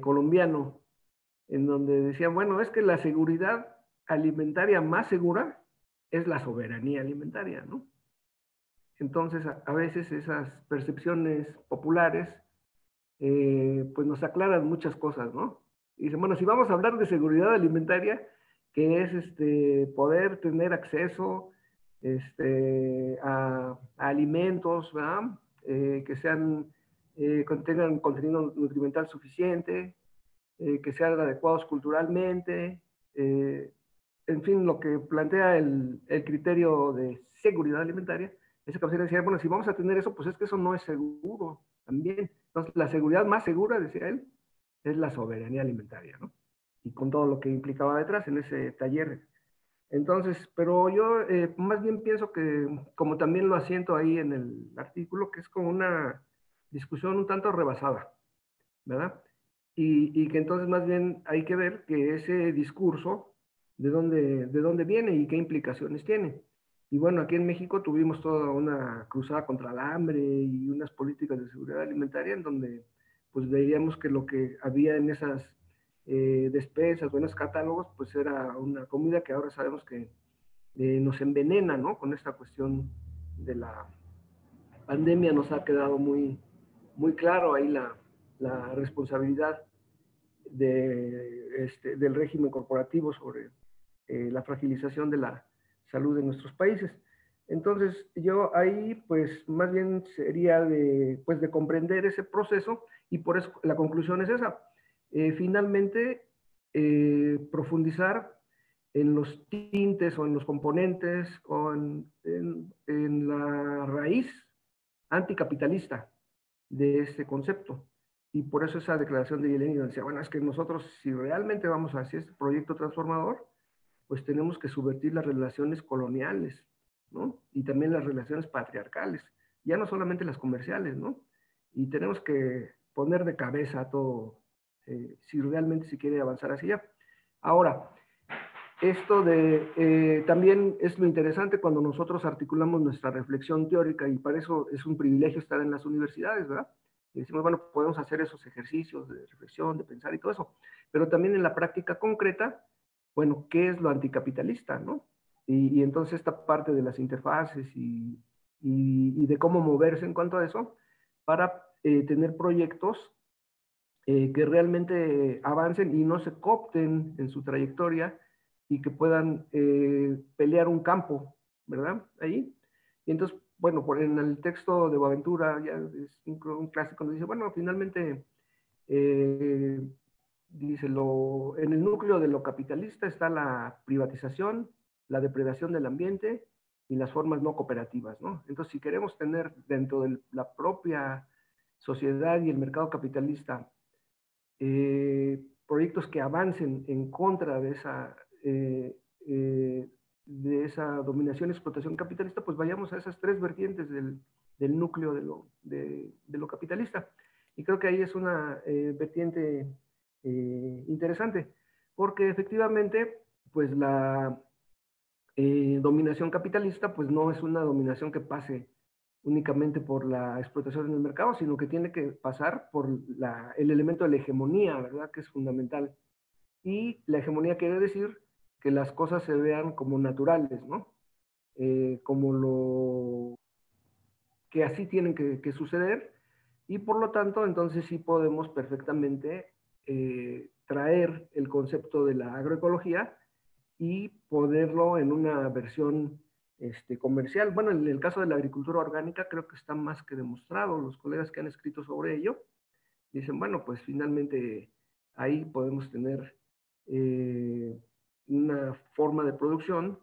colombiano, en donde decía, bueno, es que la seguridad alimentaria más segura es la soberanía alimentaria, ¿no? Entonces, a veces esas percepciones populares, pues nos aclaran muchas cosas, ¿no? Dicen, bueno, si vamos a hablar de seguridad alimentaria, que es poder tener acceso a alimentos, ¿verdad? Que tengan contenido nutrimental suficiente, que sean adecuados culturalmente, en fin, lo que plantea el criterio de seguridad alimentaria. Ese campesino decía, bueno, si vamos a tener eso, pues es que eso no es seguro también. Entonces, la seguridad más segura, decía él, es la soberanía alimentaria, ¿no? Y con todo lo que implicaba detrás en ese taller. Entonces, pero yo más bien pienso que, como también lo asiento ahí en el artículo, que es como una discusión un tanto rebasada, ¿verdad? Y que entonces más bien hay que ver que ese discurso, de dónde viene y qué implicaciones tiene. Y bueno, aquí en México tuvimos toda una cruzada contra el hambre y unas políticas de seguridad alimentaria, en donde pues veíamos que lo que había en esas despensas o en los catálogos, pues era una comida que ahora sabemos que nos envenena, ¿no? Con esta cuestión de la pandemia nos ha quedado muy, muy claro ahí la responsabilidad del régimen corporativo sobre la fragilización de la salud de nuestros países. Entonces, yo ahí, pues, más bien sería de comprender ese proceso, y por eso la conclusión es esa. Finalmente, profundizar en los tintes o en los componentes o en la raíz anticapitalista de ese concepto. Y por eso esa declaración de Nyéléni decía, bueno, es que nosotros si realmente vamos hacia este proyecto transformador, pues tenemos que subvertir las relaciones coloniales, ¿no? Y también las relaciones patriarcales, ya no solamente las comerciales, ¿no? Y tenemos que poner de cabeza todo, si realmente se quiere avanzar hacia allá. Ahora, esto de, también es lo interesante cuando nosotros articulamos nuestra reflexión teórica, y para eso es un privilegio estar en las universidades, ¿verdad? Y decimos, bueno, podemos hacer esos ejercicios de reflexión, de pensar y todo eso, pero también en la práctica concreta, bueno, ¿qué es lo anticapitalista, no? Y entonces esta parte de las interfaces y de cómo moverse en cuanto a eso, para tener proyectos que realmente avancen y no se coopten en su trayectoria y que puedan pelear un campo, ¿verdad? Ahí. Y entonces, bueno, en el texto de Boaventura, ya es un clásico, nos dice, bueno, finalmente, dice, en el núcleo de lo capitalista está la privatización, la depredación del ambiente y las formas no cooperativas, ¿no? Entonces, si queremos tener dentro de la propia sociedad y el mercado capitalista proyectos que avancen en contra de esa dominación y explotación capitalista, pues vayamos a esas tres vertientes del núcleo de lo capitalista. Y creo que ahí es una vertiente interesante, porque efectivamente, pues la dominación capitalista, pues no es una dominación que pase únicamente por la explotación en el mercado, sino que tiene que pasar por el elemento de la hegemonía, ¿verdad? Que es fundamental. Y la hegemonía quiere decir que las cosas se vean como naturales, ¿no? Como lo que así tienen que suceder, y por lo tanto, entonces sí podemos perfectamente traer el concepto de la agroecología y ponerlo en una versión comercial. Bueno, en el caso de la agricultura orgánica creo que está más que demostrado. Los colegas que han escrito sobre ello dicen, bueno, pues finalmente ahí podemos tener una forma de producción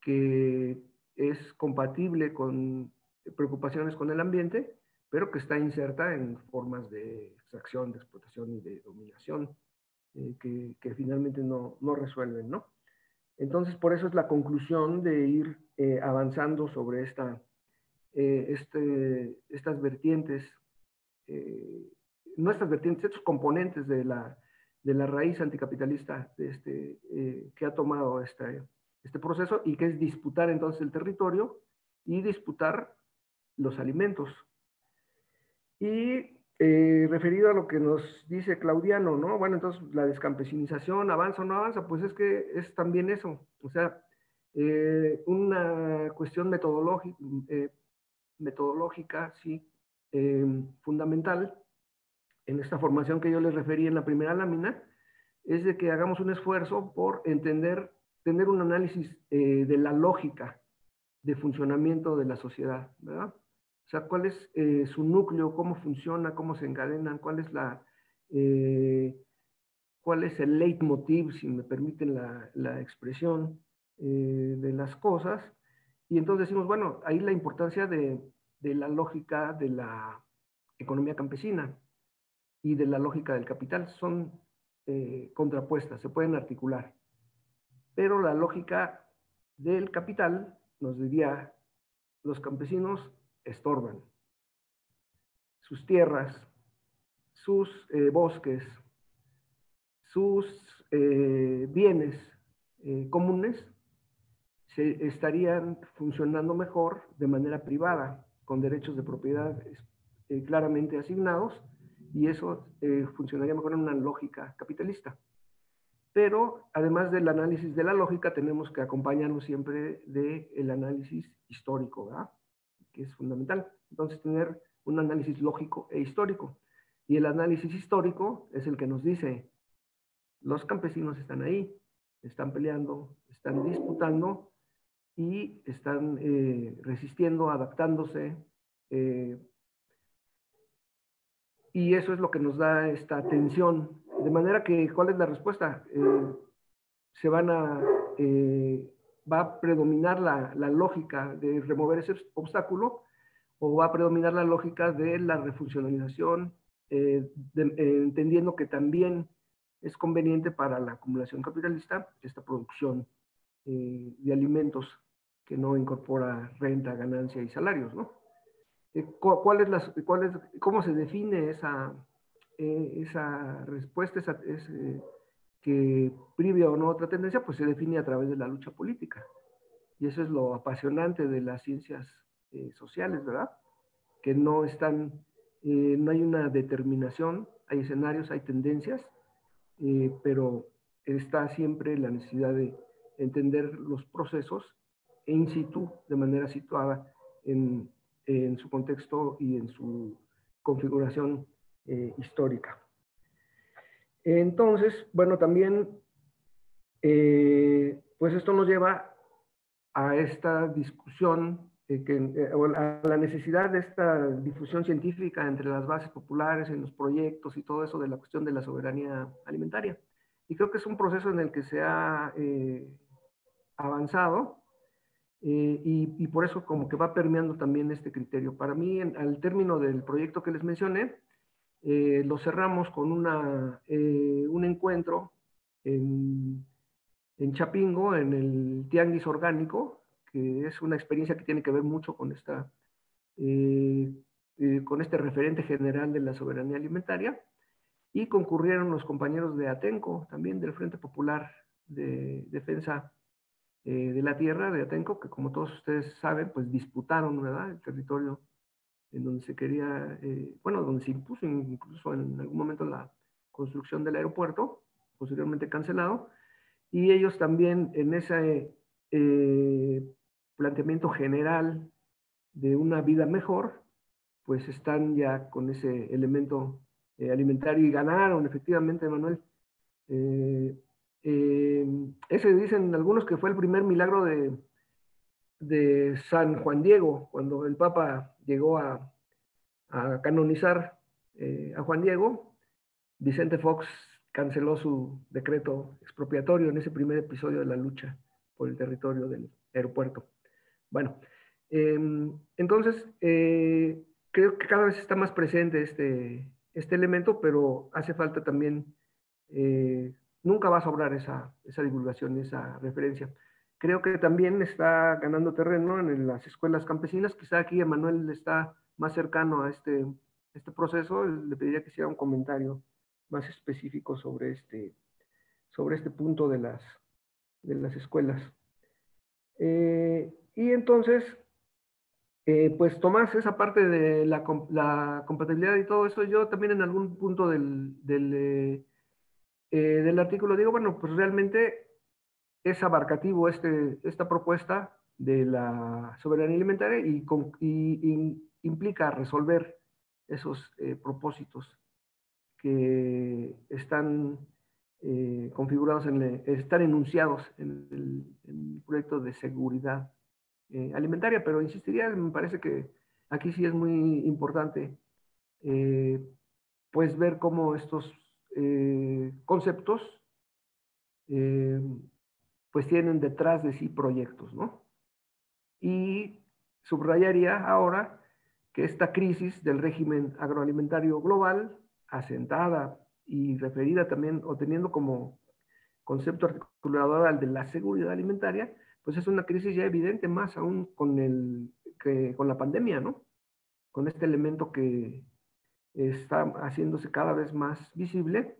que es compatible con preocupaciones con el ambiente, pero que está inserta en formas de extracción, de explotación y de dominación que finalmente no resuelven, ¿no? Entonces, por eso es la conclusión de ir avanzando sobre estas vertientes, no estas vertientes, estos componentes de la raíz anticapitalista que ha tomado este proceso, y que es disputar entonces el territorio y disputar los alimentos. Y referido a lo que nos dice Claudiano, ¿no? Bueno, entonces la descampesinización, ¿avanza o no avanza? Pues es que es también eso, o sea, una cuestión metodológica, sí, fundamental en esta formación que yo les referí en la primera lámina, es de que hagamos un esfuerzo por entender, tener un análisis de la lógica de funcionamiento de la sociedad, ¿verdad? O sea, cuál es su núcleo, cómo funciona, cómo se encadenan, cuál es el leitmotiv, si me permiten la expresión, de las cosas. Y entonces decimos, bueno, ahí la importancia de la lógica de la economía campesina y de la lógica del capital son contrapuestas, se pueden articular. Pero la lógica del capital nos diría, los campesinos estorban. Sus tierras, sus bosques, sus bienes comunes se estarían funcionando mejor de manera privada, con derechos de propiedad claramente asignados, y eso funcionaría mejor en una lógica capitalista. Pero además del análisis de la lógica, tenemos que acompañarnos siempre del análisis histórico, ¿verdad? Que es fundamental. Entonces, tener un análisis lógico e histórico. Y el análisis histórico es el que nos dice, los campesinos están ahí, están peleando, están disputando y están resistiendo, adaptándose. Y eso es lo que nos da esta tensión. De manera que, ¿cuál es la respuesta? Se van a ¿va a predominar la lógica de remover ese obstáculo o va a predominar la lógica de la refuncionalización, entendiendo que también es conveniente para la acumulación capitalista esta producción de alimentos que no incorpora renta, ganancia y salarios, ¿no? ¿Cómo se define esa respuesta, que prive o no otra tendencia? Pues se define a través de la lucha política. Y eso es lo apasionante de las ciencias sociales, ¿verdad? Que no están, no hay una determinación, hay escenarios, hay tendencias, pero está siempre la necesidad de entender los procesos in situ, de manera situada en su contexto y en su configuración histórica. Entonces, bueno, también, pues esto nos lleva a esta discusión, a la necesidad de esta difusión científica entre las bases populares, en los proyectos y todo eso de la cuestión de la soberanía alimentaria. Y creo que es un proceso en el que se ha avanzado, y por eso como que va permeando también este criterio. Para mí, al término del proyecto que les mencioné, lo cerramos con un encuentro en Chapingo, en el Tianguis Orgánico, que es una experiencia que tiene que ver mucho con con este referente general de la soberanía alimentaria, y concurrieron los compañeros de Atenco, también del Frente Popular de Defensa de la Tierra, de Atenco, que como todos ustedes saben, pues disputaron, ¿verdad?, el territorio en donde se quería, donde se impuso incluso en algún momento la construcción del aeropuerto, posteriormente cancelado, y ellos también en ese planteamiento general de una vida mejor, pues están ya con ese elemento alimentario, y ganaron efectivamente, Manuel. Ese dicen algunos que fue el primer milagro de San Juan Diego, cuando el Papa llegó a canonizar a Juan Diego. Vicente Fox canceló su decreto expropiatorio en ese primer episodio de la lucha por el territorio del aeropuerto. Bueno, entonces creo que cada vez está más presente este elemento, pero hace falta también, nunca va a sobrar esa divulgación, esa referencia. Creo que también está ganando terreno en las escuelas campesinas. Quizá aquí Emanuel está más cercano a este proceso. Le pediría que hiciera un comentario más específico sobre este punto de las escuelas. Y entonces, pues Tomás, esa parte de la compatibilidad y todo eso, yo también en algún punto del artículo digo, bueno, pues realmente es abarcativo esta propuesta de la soberanía alimentaria y implica resolver esos propósitos que están configurados, están enunciados en el proyecto de seguridad alimentaria. Pero insistiría, me parece que aquí sí es muy importante pues ver cómo estos conceptos pues tienen detrás de sí proyectos, ¿no? Y subrayaría ahora que esta crisis del régimen agroalimentario global, asentada y referida también, o teniendo como concepto articulador al de la seguridad alimentaria, pues es una crisis ya evidente, más aún con la pandemia, ¿no? Con este elemento que está haciéndose cada vez más visible,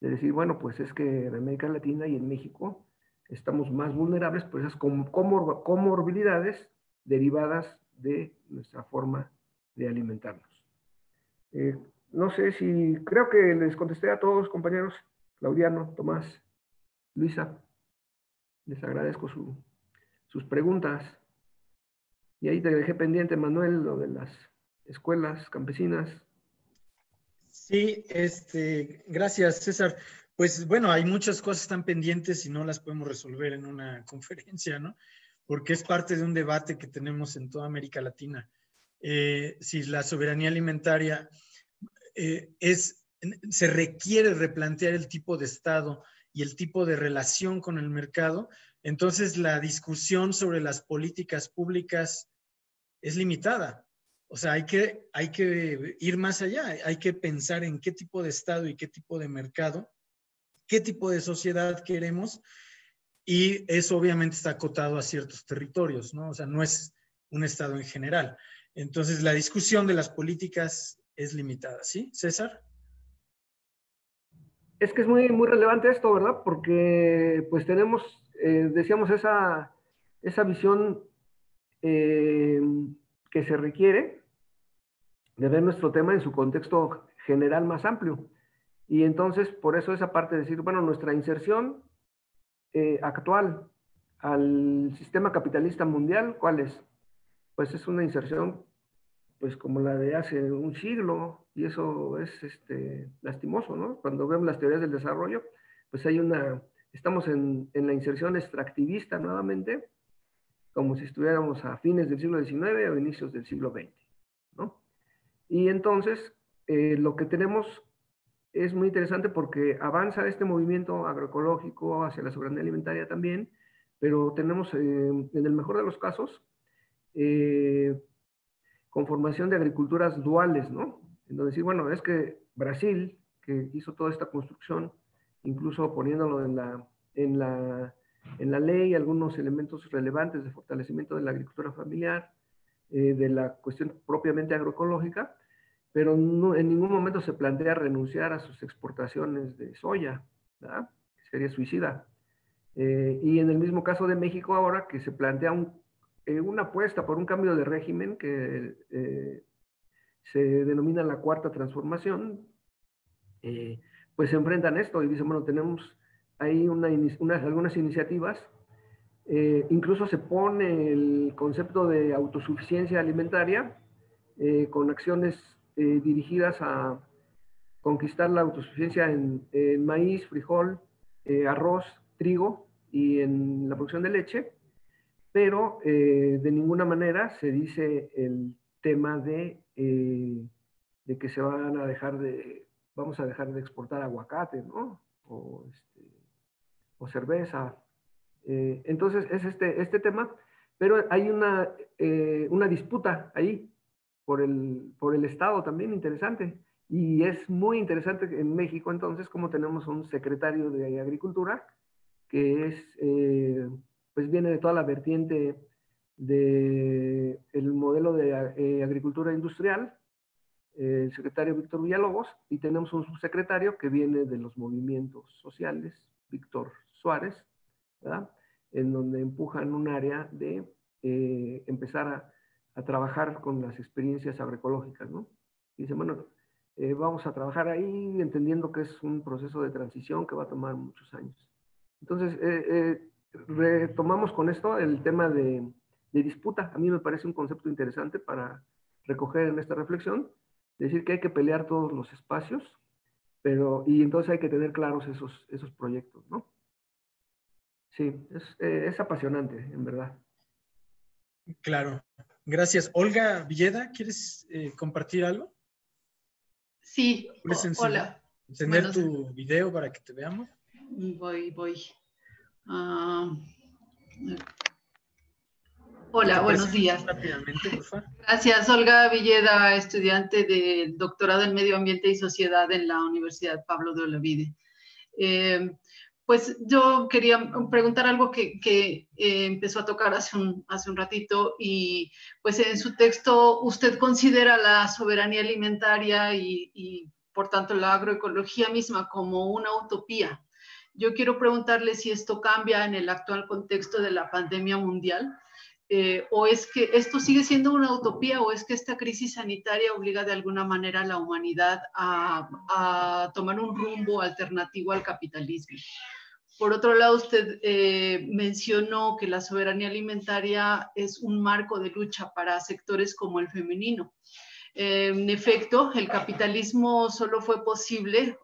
de decir, bueno, pues es que en América Latina y en México estamos más vulnerables por esas comorbilidades derivadas de nuestra forma de alimentarnos. No sé si, creo que les contesté a todos, compañeros, Claudiano, Tomás, Luisa. Les agradezco sus preguntas. Y ahí te dejé pendiente, Manuel, lo de las escuelas campesinas. Sí, gracias, César. Pues bueno, hay muchas cosas tan pendientes y no las podemos resolver en una conferencia, ¿no? Porque es parte de un debate que tenemos en toda América Latina. Si la soberanía alimentaria se requiere replantear el tipo de Estado y el tipo de relación con el mercado, Entonces, la discusión sobre las políticas públicas es limitada. O sea, hay que ir más allá, hay que pensar en qué tipo de Estado y qué tipo de mercado, qué tipo de sociedad queremos, y eso obviamente está acotado a ciertos territorios, ¿no? O sea, no es un Estado en general. Entonces, la discusión de las políticas es limitada, ¿sí, César? Es que es muy, muy relevante esto, ¿verdad? Porque pues tenemos, decíamos, esa visión que se requiere de ver nuestro tema en su contexto general más amplio. Y entonces, por eso esa parte de decir, bueno, nuestra inserción actual al sistema capitalista mundial, ¿cuál es? Pues es una inserción pues como la de hace un siglo. Y eso es lastimoso, ¿no? Cuando vemos las teorías del desarrollo, pues hay estamos en la inserción extractivista nuevamente, como si estuviéramos a fines del siglo XIX o inicios del siglo XX, ¿no? Y entonces, lo que tenemos es muy interesante porque avanza este movimiento agroecológico hacia la soberanía alimentaria también, pero tenemos, en el mejor de los casos, conformación de agriculturas duales, ¿no? Entonces, sí, bueno, es que Brasil, que hizo toda esta construcción, incluso poniéndolo en la ley, algunos elementos relevantes de fortalecimiento de la agricultura familiar, de la cuestión propiamente agroecológica, pero no, en ningún momento se plantea renunciar a sus exportaciones de soya, ¿verdad? Sería suicida. Y en el mismo caso de México ahora, que se plantea una apuesta por un cambio de régimen que... se denomina la cuarta transformación, pues se enfrentan esto y dicen, bueno, tenemos ahí algunas iniciativas, incluso se pone el concepto de autosuficiencia alimentaria con acciones dirigidas a conquistar la autosuficiencia en maíz, frijol, arroz, trigo y en la producción de leche, pero de ninguna manera se dice el tema de que se van a dejar de, vamos a dejar de exportar aguacate, ¿no? O cerveza. Entonces es este tema, pero hay una disputa ahí por el Estado también interesante. Y es muy interesante en México entonces como tenemos un secretario de Agricultura que pues viene de toda la vertiente del modelo de agricultura industrial, el secretario Víctor Villalobos, y tenemos un subsecretario que viene de los movimientos sociales, Víctor Suárez, ¿verdad? En donde empujan un área de empezar a trabajar con las experiencias agroecológicas, ¿no? Y dicen, bueno, vamos a trabajar ahí entendiendo que es un proceso de transición que va a tomar muchos años. Entonces, retomamos con esto el tema de disputa. A mí me parece un concepto interesante para recoger en esta reflexión, decir que hay que pelear todos los espacios, pero, y entonces hay que tener claros esos proyectos, ¿no? Sí, es apasionante, en verdad. Claro, gracias. Olga Villeda, ¿quieres compartir algo? Sí, hola. Encender tu video para que te veamos. Voy. Hola, buenos días. Por favor. Gracias, Olga Villeda, estudiante del doctorado en Medio Ambiente y Sociedad en la Universidad Pablo de Olavide. Pues yo quería preguntar algo que empezó a tocar hace un ratito, y pues en su texto usted considera la soberanía alimentaria y por tanto la agroecología misma como una utopía. Yo quiero preguntarle si esto cambia en el actual contexto de la pandemia mundial. ¿O es que esto sigue siendo una utopía o es que esta crisis sanitaria obliga de alguna manera a la humanidad a tomar un rumbo alternativo al capitalismo? Por otro lado, usted mencionó que la soberanía alimentaria es un marco de lucha para sectores como el femenino. En efecto, el capitalismo solo fue posible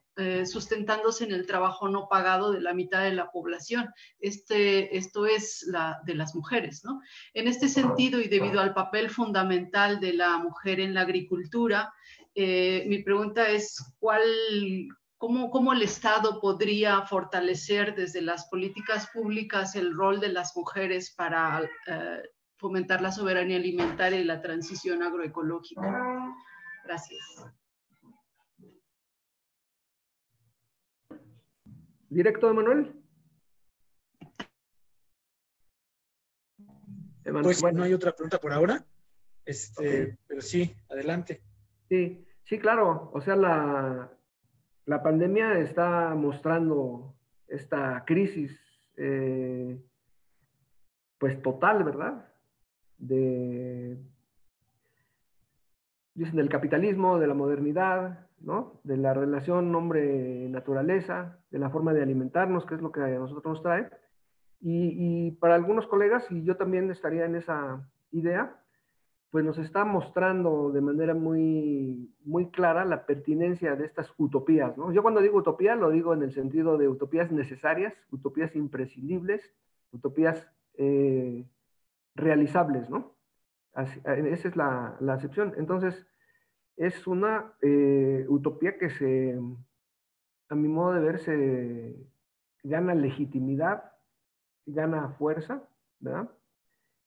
sustentándose en el trabajo no pagado de la mitad de la población. Esto es de las mujeres, ¿no? En este sentido, y debido al papel fundamental de la mujer en la agricultura, mi pregunta es, ¿Cómo el Estado podría fortalecer desde las políticas públicas el rol de las mujeres para fomentar la soberanía alimentaria y la transición agroecológica? Gracias. ¿Directo, Emanuel? Pues bueno, no hay otra pregunta por ahora, okay. Pero sí, adelante. Sí, sí, claro, o sea, la pandemia está mostrando esta crisis, pues total, ¿verdad? Dicen del capitalismo, de la modernidad, ¿no? De la relación hombre-naturaleza, de la forma de alimentarnos, que es lo que a nosotros nos trae. Y para algunos colegas, y yo también estaría en esa idea, pues nos está mostrando de manera muy, muy clara la pertinencia de estas utopías, ¿no? Yo cuando digo utopía, lo digo en el sentido de utopías necesarias, utopías imprescindibles, utopías realizables, ¿no? Esa es la acepción. Entonces, es una utopía que a mi modo de ver, se gana legitimidad, gana fuerza, ¿verdad?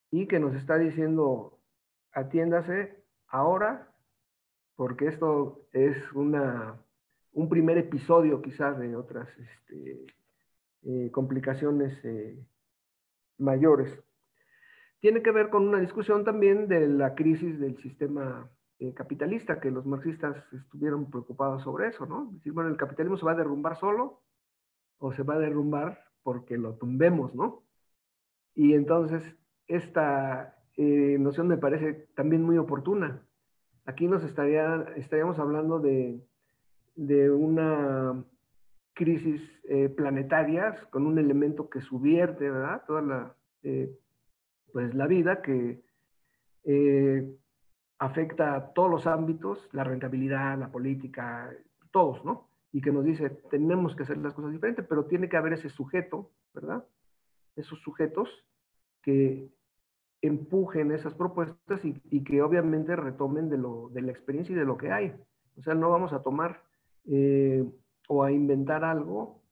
Y que nos está diciendo, atiéndase ahora, porque esto es un primer episodio quizás de otras complicaciones mayores. Tiene que ver con una discusión también de la crisis del sistema capitalista, que los marxistas estuvieron preocupados sobre eso, ¿no? Decir, bueno, el capitalismo se va a derrumbar solo, o se va a derrumbar porque lo tumbemos, ¿no? Y entonces esta noción me parece también muy oportuna. Aquí nos estaríamos hablando de una crisis planetaria con un elemento que subierte, ¿verdad? Toda la vida que afecta a todos los ámbitos, la rentabilidad, la política, todos, ¿no? Y que nos dice, tenemos que hacer las cosas diferentes, pero tiene que haber ese sujeto, ¿verdad? Esos sujetos que empujen esas propuestas y que obviamente retomen de la experiencia y de lo que hay. O sea, no vamos a tomar o a inventar algo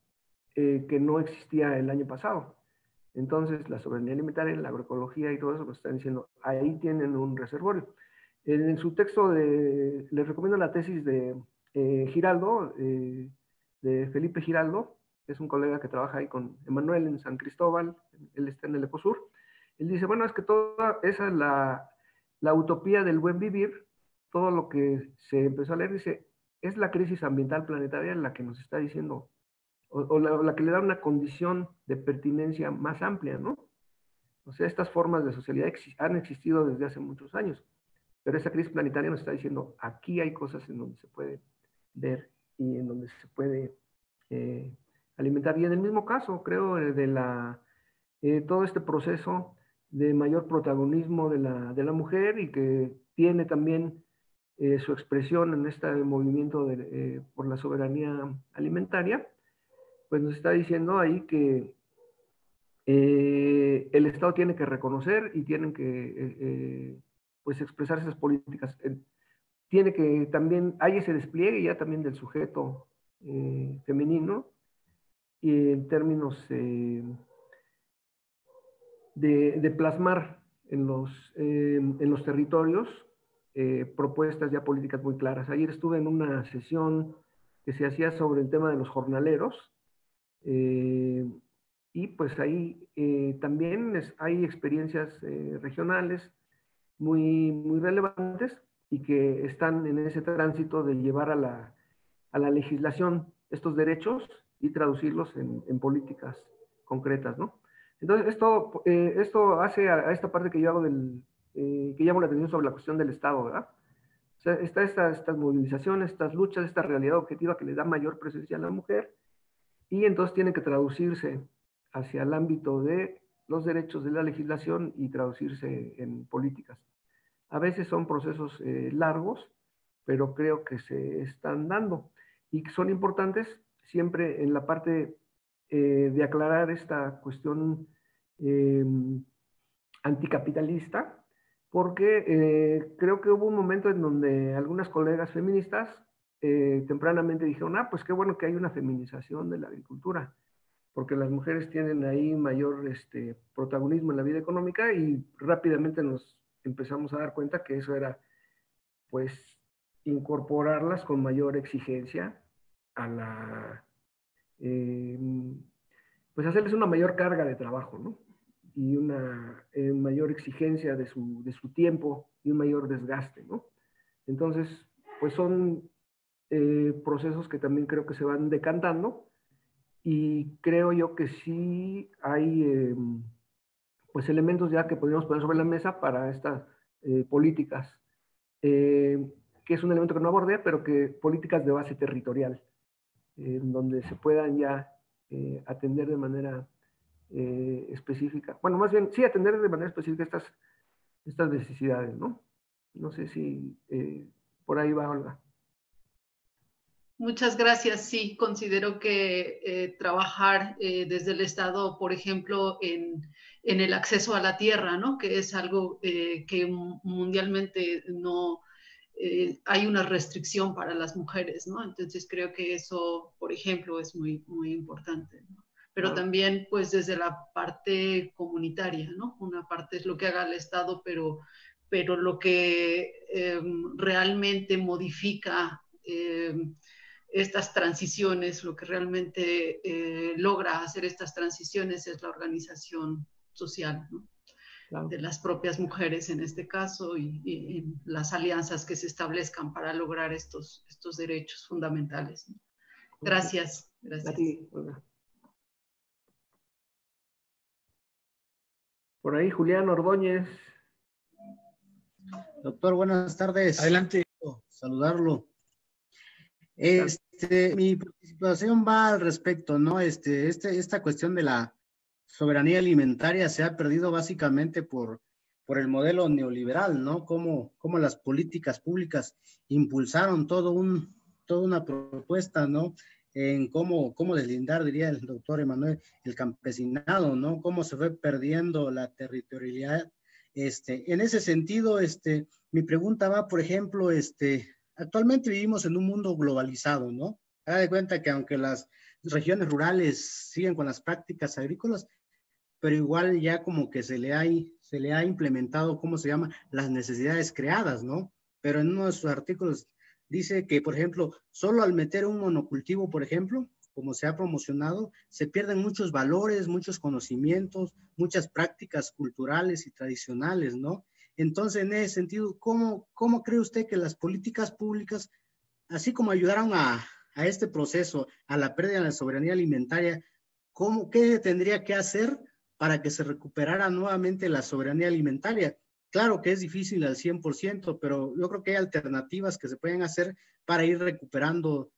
que no existía el año pasado. Entonces, la soberanía alimentaria, la agroecología y todo eso que están diciendo, ahí tienen un reservorio. En su texto, les recomiendo la tesis de Giraldo, de Felipe Giraldo, que es un colega que trabaja ahí con Emanuel en San Cristóbal, él está en el Ecosur. Él dice, bueno, es que toda esa es la utopía del buen vivir, todo lo que se empezó a leer, dice, es la crisis ambiental planetaria la que nos está diciendo, o la que le da una condición de pertinencia más amplia, ¿no? O sea, estas formas de socialidad han existido desde hace muchos años, pero esa crisis planetaria nos está diciendo, aquí hay cosas en donde se puede ver y en donde se puede alimentar. Y en el mismo caso, creo, de todo este proceso de mayor protagonismo de la mujer y que tiene también su expresión en este movimiento por la soberanía alimentaria, pues nos está diciendo ahí que el Estado tiene que reconocer y tienen que pues expresar esas políticas. Tiene que también, hay ese despliegue ya también del sujeto femenino y en términos de plasmar en los territorios propuestas ya políticas muy claras. Ayer estuve en una sesión que se hacía sobre el tema de los jornaleros y pues ahí también hay experiencias regionales muy, muy relevantes y que están en ese tránsito de llevar a la legislación estos derechos y traducirlos en políticas concretas, ¿no? Entonces, esto hace a esta parte que yo hago que llamo la atención sobre la cuestión del Estado, ¿verdad? O sea, está estas movilizaciones, estas luchas, esta realidad objetiva que le da mayor presencia a la mujer y entonces tiene que traducirse hacia el ámbito de los derechos de la legislación y traducirse en políticas. A veces son procesos largos, pero creo que se están dando y que son importantes siempre en la parte de aclarar esta cuestión anticapitalista, porque creo que hubo un momento en donde algunas colegas feministas tempranamente dijeron, ah, pues qué bueno que hay una feminización de la agricultura, porque las mujeres tienen ahí mayor protagonismo en la vida económica, y rápidamente nos empezamos a dar cuenta que eso era, pues, incorporarlas con mayor exigencia a la... pues hacerles una mayor carga de trabajo, ¿no? Y una mayor exigencia de su tiempo y un mayor desgaste, ¿no? Entonces, pues son procesos que también creo que se van decantando, y creo yo que sí hay pues elementos ya que podríamos poner sobre la mesa para estas políticas, que es un elemento que no abordé, pero que políticas de base territorial, donde se puedan ya atender de manera específica. Bueno, más bien, sí, atender de manera específica estas necesidades, ¿no? No sé si por ahí va, Olga. Muchas gracias. Sí, considero que trabajar desde el Estado, por ejemplo, en el acceso a la tierra, ¿no? Que es algo que mundialmente no... hay una restricción para las mujeres, ¿no? Entonces creo que eso, por ejemplo, es muy, muy importante, ¿no? Pero claro, también, pues, desde la parte comunitaria, ¿no? Una parte es lo que haga el Estado, pero lo que realmente modifica estas transiciones, lo que realmente logra hacer estas transiciones es la organización social, ¿no? Claro. De las propias mujeres en este caso, y las alianzas que se establezcan para lograr estos derechos fundamentales. Gracias. Gracias. A ti, Olga. Por ahí, Julián Ordóñez. Doctor, buenas tardes. Adelante. Saludarlo. Mi participación va al respecto, ¿no? Esta cuestión de la soberanía alimentaria se ha perdido básicamente por el modelo neoliberal, ¿no? Como las políticas públicas impulsaron toda una propuesta, ¿no? En cómo deslindar, diría el doctor Emanuel, el campesinado, ¿no? Cómo se fue perdiendo la territorialidad. En ese sentido, mi pregunta va, por ejemplo, actualmente vivimos en un mundo globalizado, ¿no? Haga de cuenta que aunque las regiones rurales siguen con las prácticas agrícolas, pero igual ya como que se le ha implementado, ¿cómo se llama?, las necesidades creadas, ¿no? Pero en uno de sus artículos dice que, por ejemplo, solo al meter un monocultivo, por ejemplo, como se ha promocionado, se pierden muchos valores, muchos conocimientos, muchas prácticas culturales y tradicionales, ¿no? Entonces, en ese sentido, ¿cómo cree usted que las políticas públicas, así como ayudaron a este proceso, a la pérdida de la soberanía alimentaria, ¿qué tendría que hacer para que se recuperara nuevamente la soberanía alimentaria? Claro que es difícil al 100%, pero yo creo que hay alternativas que se pueden hacer para ir recuperando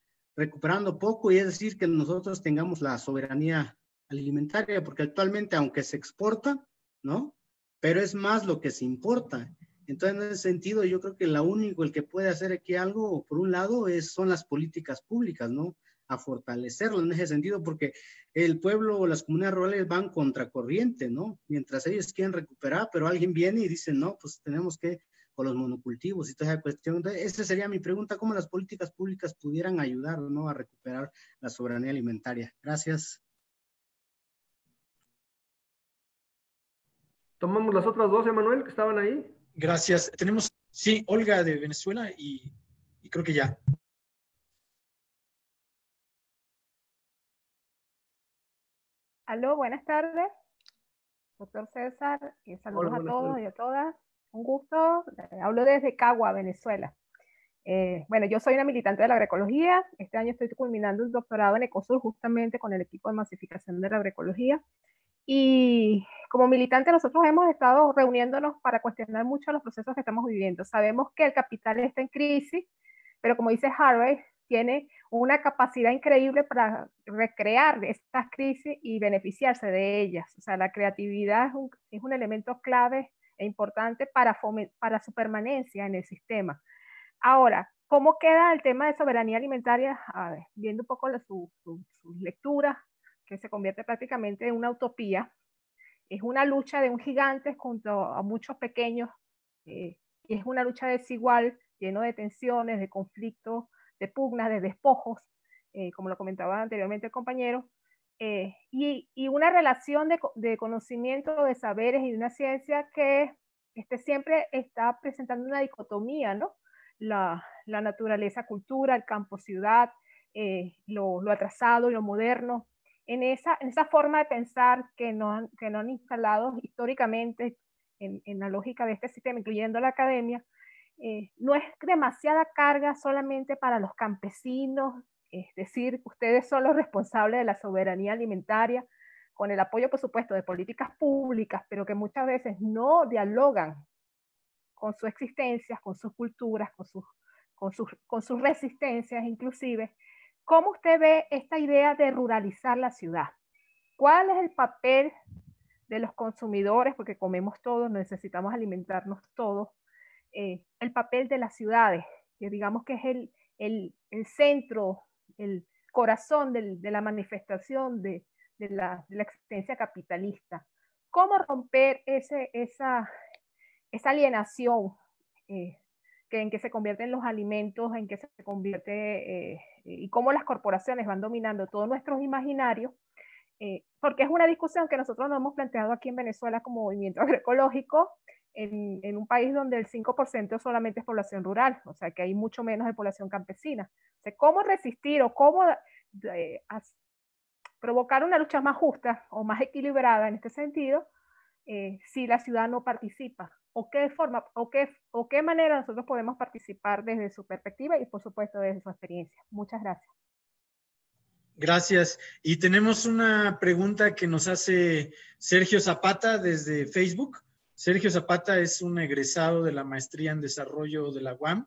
poco, y es decir, que nosotros tengamos la soberanía alimentaria, porque actualmente, aunque se exporta, ¿no?, pero es más lo que se importa. Entonces, en ese sentido, yo creo que el que puede hacer aquí algo, por un lado, son las políticas públicas, ¿no? A fortalecerlo en ese sentido, porque el pueblo o las comunidades rurales van contracorriente, ¿no? Mientras ellos quieren recuperar, pero alguien viene y dice, no, pues tenemos que, con los monocultivos y toda esa cuestión. Entonces, esa sería mi pregunta, ¿cómo las políticas públicas pudieran ayudar, ¿no?, a recuperar la soberanía alimentaria? Gracias. Tomamos las otras dos, Emanuel, que estaban ahí. Gracias. Tenemos, sí, Olga de Venezuela y creo que ya. Aló, buenas tardes, doctor César. Saludos a todos y a todas. Un gusto. Hablo desde Cagua, Venezuela. Bueno, yo soy una militante de la agroecología. Este año estoy culminando un doctorado en Ecosur, justamente con el equipo de masificación de la agroecología. Y como militantes nosotros hemos estado reuniéndonos para cuestionar mucho los procesos que estamos viviendo. Sabemos que el capital está en crisis, pero como dice Harvey, tiene una capacidad increíble para recrear estas crisis y beneficiarse de ellas. O sea, la creatividad es un elemento clave e importante para su permanencia en el sistema. Ahora, ¿cómo queda el tema de soberanía alimentaria? A ver, viendo un poco sus lecturas, que se convierte prácticamente en una utopía. Es una lucha de un gigante junto a muchos pequeños, y es una lucha desigual, lleno de tensiones, de conflictos, de pugnas, de despojos, como lo comentaba anteriormente el compañero, y una relación de conocimiento, de saberes y de una ciencia que siempre está presentando una dicotomía, ¿no? La naturaleza, cultura, el campo, ciudad, lo atrasado y lo moderno, en esa forma de pensar que no han instalado históricamente en la lógica de este sistema, incluyendo la academia. No es demasiada carga solamente para los campesinos, es decir, ustedes son los responsables de la soberanía alimentaria, con el apoyo, por supuesto, de políticas públicas, pero que muchas veces no dialogan con sus existencias, con sus culturas, con sus resistencias inclusive. ¿Cómo usted ve esta idea de ruralizar la ciudad? ¿Cuál es el papel de los consumidores? Porque comemos todos, necesitamos alimentarnos todos. El papel de las ciudades, que digamos que es el centro, el corazón de la manifestación de la existencia capitalista. ¿Cómo romper esa alienación en que se convierten los alimentos, en que se convierte, y cómo las corporaciones van dominando todos nuestros imaginarios? Porque es una discusión que nosotros nos hemos planteado aquí en Venezuela como movimiento agroecológico, en un país donde el 5% solamente es población rural, o sea que hay mucho menos de población campesina. O sea, ¿cómo resistir o cómo provocar una lucha más justa o más equilibrada en este sentido si la ciudad no participa? ¿O qué forma o qué manera nosotros podemos participar desde su perspectiva y, por supuesto, desde su experiencia? Muchas gracias. Gracias. Y tenemos una pregunta que nos hace Sergio Zapata desde Facebook. Sergio Zapata es un egresado de la Maestría en Desarrollo de la UAM,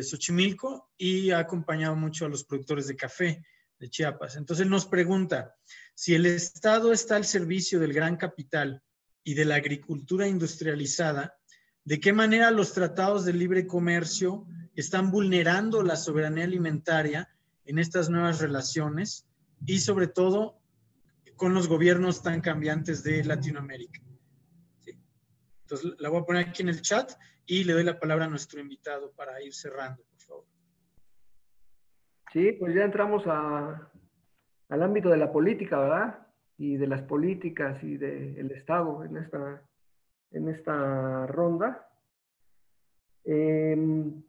Xochimilco, y ha acompañado mucho a los productores de café de Chiapas. Entonces nos pregunta, si el Estado está al servicio del gran capital y de la agricultura industrializada, ¿de qué manera los tratados de libre comercio están vulnerando la soberanía alimentaria en estas nuevas relaciones y sobre todo con los gobiernos tan cambiantes de Latinoamérica? ¿Sí? Entonces la voy a poner aquí en el chat y le doy la palabra a nuestro invitado para ir cerrando, por favor. Sí, pues ya entramos al ámbito de la política, ¿verdad? Y de las políticas y del Estado en esta ronda. El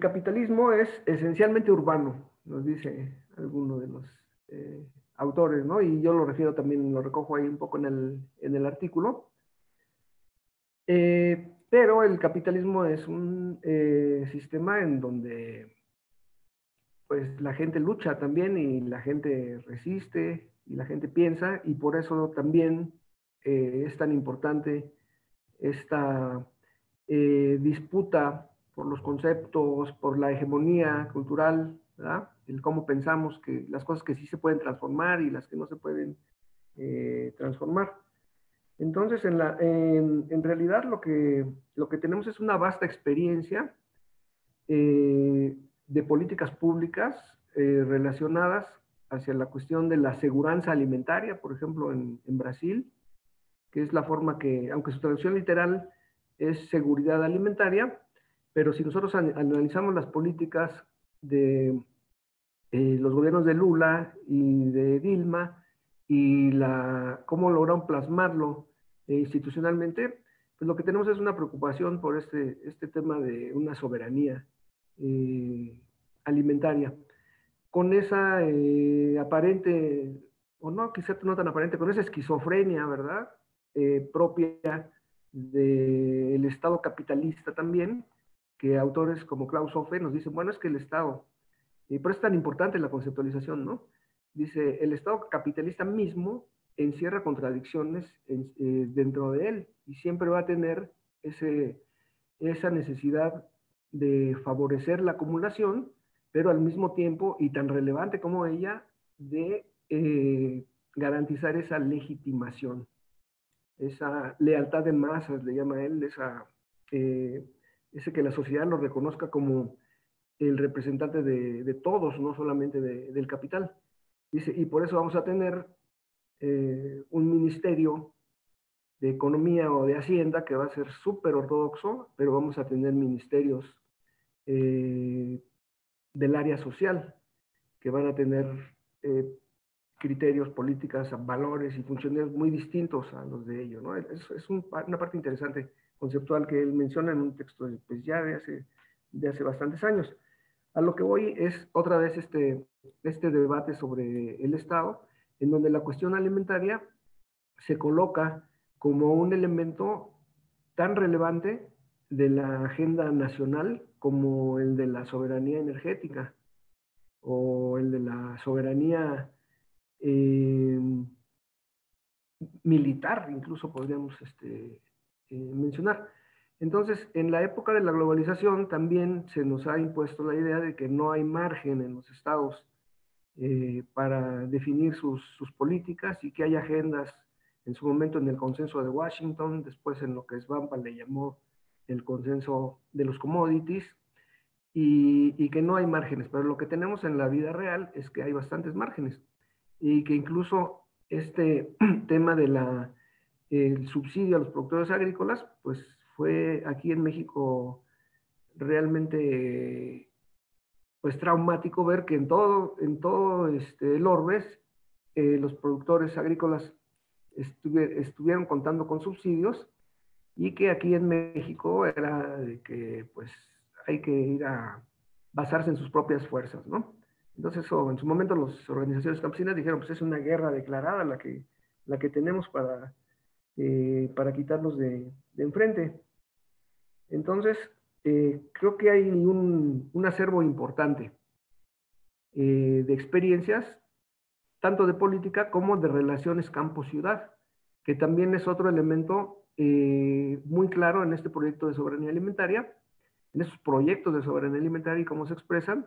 capitalismo es esencialmente urbano, nos dice alguno de los autores, ¿no? Y yo lo refiero también, lo recojo ahí un poco en el artículo. Pero el capitalismo es un sistema en donde pues la gente lucha también y la gente resiste y la gente piensa, y por eso también es tan importante esta disputa por los conceptos, por la hegemonía cultural, ¿verdad? El cómo pensamos que las cosas que sí se pueden transformar y las que no se pueden transformar. Entonces, en realidad lo que tenemos es una vasta experiencia de políticas públicas relacionadas hacia la cuestión de la seguranza alimentaria, por ejemplo, en Brasil, que es la forma que, aunque su traducción literal es seguridad alimentaria, pero si nosotros analizamos las políticas de los gobiernos de Lula y de Dilma y cómo lograron plasmarlo institucionalmente, pues lo que tenemos es una preocupación por este tema de una soberanía alimentaria, con esa aparente, o no, quizá no tan aparente, con esa esquizofrenia, ¿verdad? Propia del Estado capitalista también, que autores como Klaus Hofe nos dicen, bueno, es que el Estado, y por eso es tan importante la conceptualización, ¿no? Dice, el Estado capitalista mismo encierra contradicciones dentro de él, y siempre va a tener esa necesidad de favorecer la acumulación, pero al mismo tiempo, y tan relevante como ella, de garantizar esa legitimación, esa lealtad de masas, le llama él, ese que la sociedad lo reconozca como el representante de todos, no solamente del capital. Dice, y por eso vamos a tener un ministerio de Economía o de Hacienda, que va a ser súper ortodoxo, pero vamos a tener ministerios del área social, que van a tener criterios, políticas, valores y funciones muy distintos a los de ellos, ¿no? Es una parte interesante conceptual que él menciona en un texto pues, ya de hace bastantes años. A lo que voy es otra vez este debate sobre el Estado, en donde la cuestión alimentaria se coloca como un elemento tan relevante de la agenda nacional como el de la soberanía energética o el de la soberanía militar, incluso podríamos mencionar. Entonces, en la época de la globalización también se nos ha impuesto la idea de que no hay margen en los estados para definir sus políticas y que hay agendas en su momento en el consenso de Washington, después en lo que Svampa le llamó el consenso de los commodities, y que no hay márgenes. Pero lo que tenemos en la vida real es que hay bastantes márgenes y que incluso este tema del subsidio a los productores agrícolas, pues fue aquí en México realmente pues traumático ver que en todo el orbe los productores agrícolas estuvieron contando con subsidios y que aquí en México era de que pues hay que ir a basarse en sus propias fuerzas, ¿no? Entonces eso, en su momento las organizaciones campesinas dijeron pues es una guerra declarada la que tenemos para quitarnos de enfrente. Entonces creo que hay un acervo importante de experiencias tanto de política como de relaciones campo-ciudad, que también es otro elemento muy claro en este proyecto de soberanía alimentaria, en esos proyectos de soberanía alimentaria y cómo se expresan,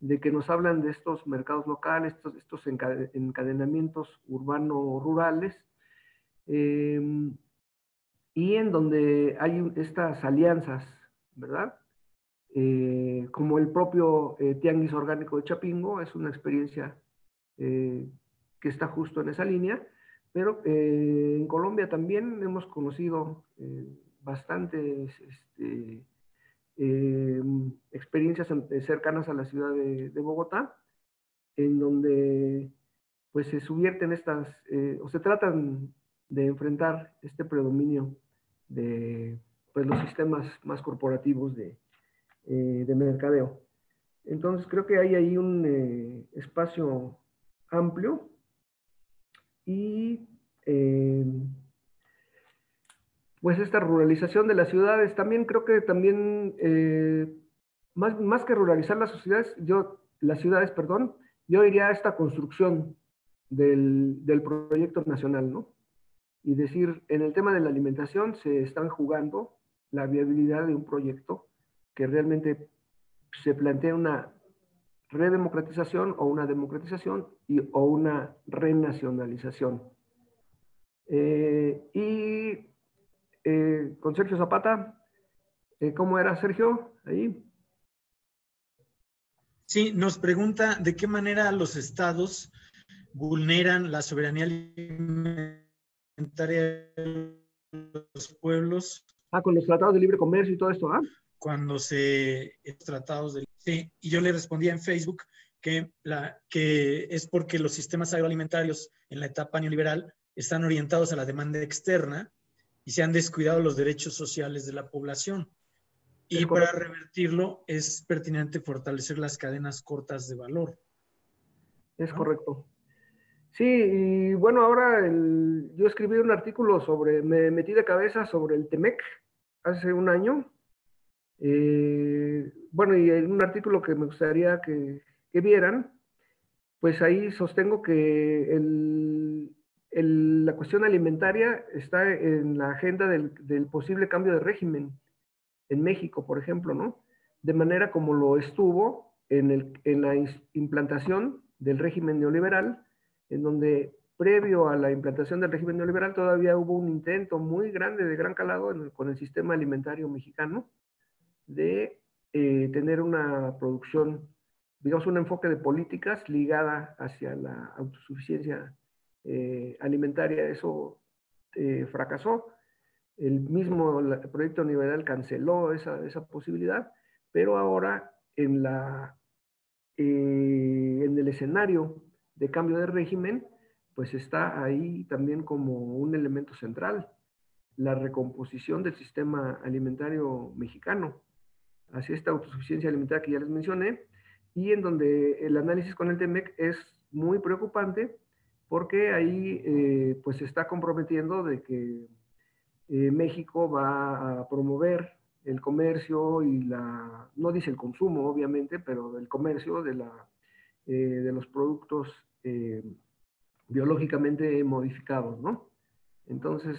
de que nos hablan de estos mercados locales, estos encadenamientos urbano-rurales, y en donde hay estas alianzas, ¿verdad? Como el propio Tianguis Orgánico de Chapingo, es una experiencia que está justo en esa línea, pero en Colombia también hemos conocido bastantes experiencias cercanas a la ciudad de Bogotá, en donde pues se subvierten estas, o se tratan de enfrentar este predominio de pues, los sistemas más corporativos de mercadeo. Entonces creo que hay ahí un espacio amplio y pues esta ruralización de las ciudades también creo que también más que ruralizar las ciudades, yo diría a esta construcción del proyecto nacional, ¿no? Y decir, en el tema de la alimentación se están jugando la viabilidad de un proyecto que realmente se plantea una redemocratización o una democratización o una renacionalización. Con Sergio Zapata, ¿cómo era Sergio ahí? Sí, nos pregunta de qué manera los estados vulneran la soberanía alimentaria de los pueblos. Ah, con los tratados de libre comercio y todo esto, ¿ah? Cuando se tratados de... Sí, y yo le respondía en Facebook que es porque los sistemas agroalimentarios en la etapa neoliberal están orientados a la demanda externa y se han descuidado los derechos sociales de la población. Y para revertirlo es pertinente fortalecer las cadenas cortas de valor. Es correcto. Sí, y bueno, ahora yo escribí un artículo sobre, me metí de cabeza sobre el TMEC hace un año. Bueno, y en un artículo que me gustaría que vieran, pues ahí sostengo que la cuestión alimentaria está en la agenda del posible cambio de régimen en México, por ejemplo, ¿no? De manera como lo estuvo en la implantación del régimen neoliberal, en donde previo a la implantación del régimen neoliberal todavía hubo un intento muy grande de gran calado con el sistema alimentario mexicano, de tener una producción, digamos, un enfoque de políticas ligada hacia la autosuficiencia alimentaria. Eso fracasó. El mismo proyecto neoliberal canceló esa posibilidad, pero ahora en el escenario de cambio de régimen, pues está ahí también como un elemento central, la recomposición del sistema alimentario mexicano, hacia esta autosuficiencia alimentaria que ya les mencioné, y en donde el análisis con el TMEC es muy preocupante, porque ahí pues se está comprometiendo de que México va a promover el comercio y no dice el consumo obviamente, pero el comercio de los productos biológicamente modificados, ¿no? Entonces,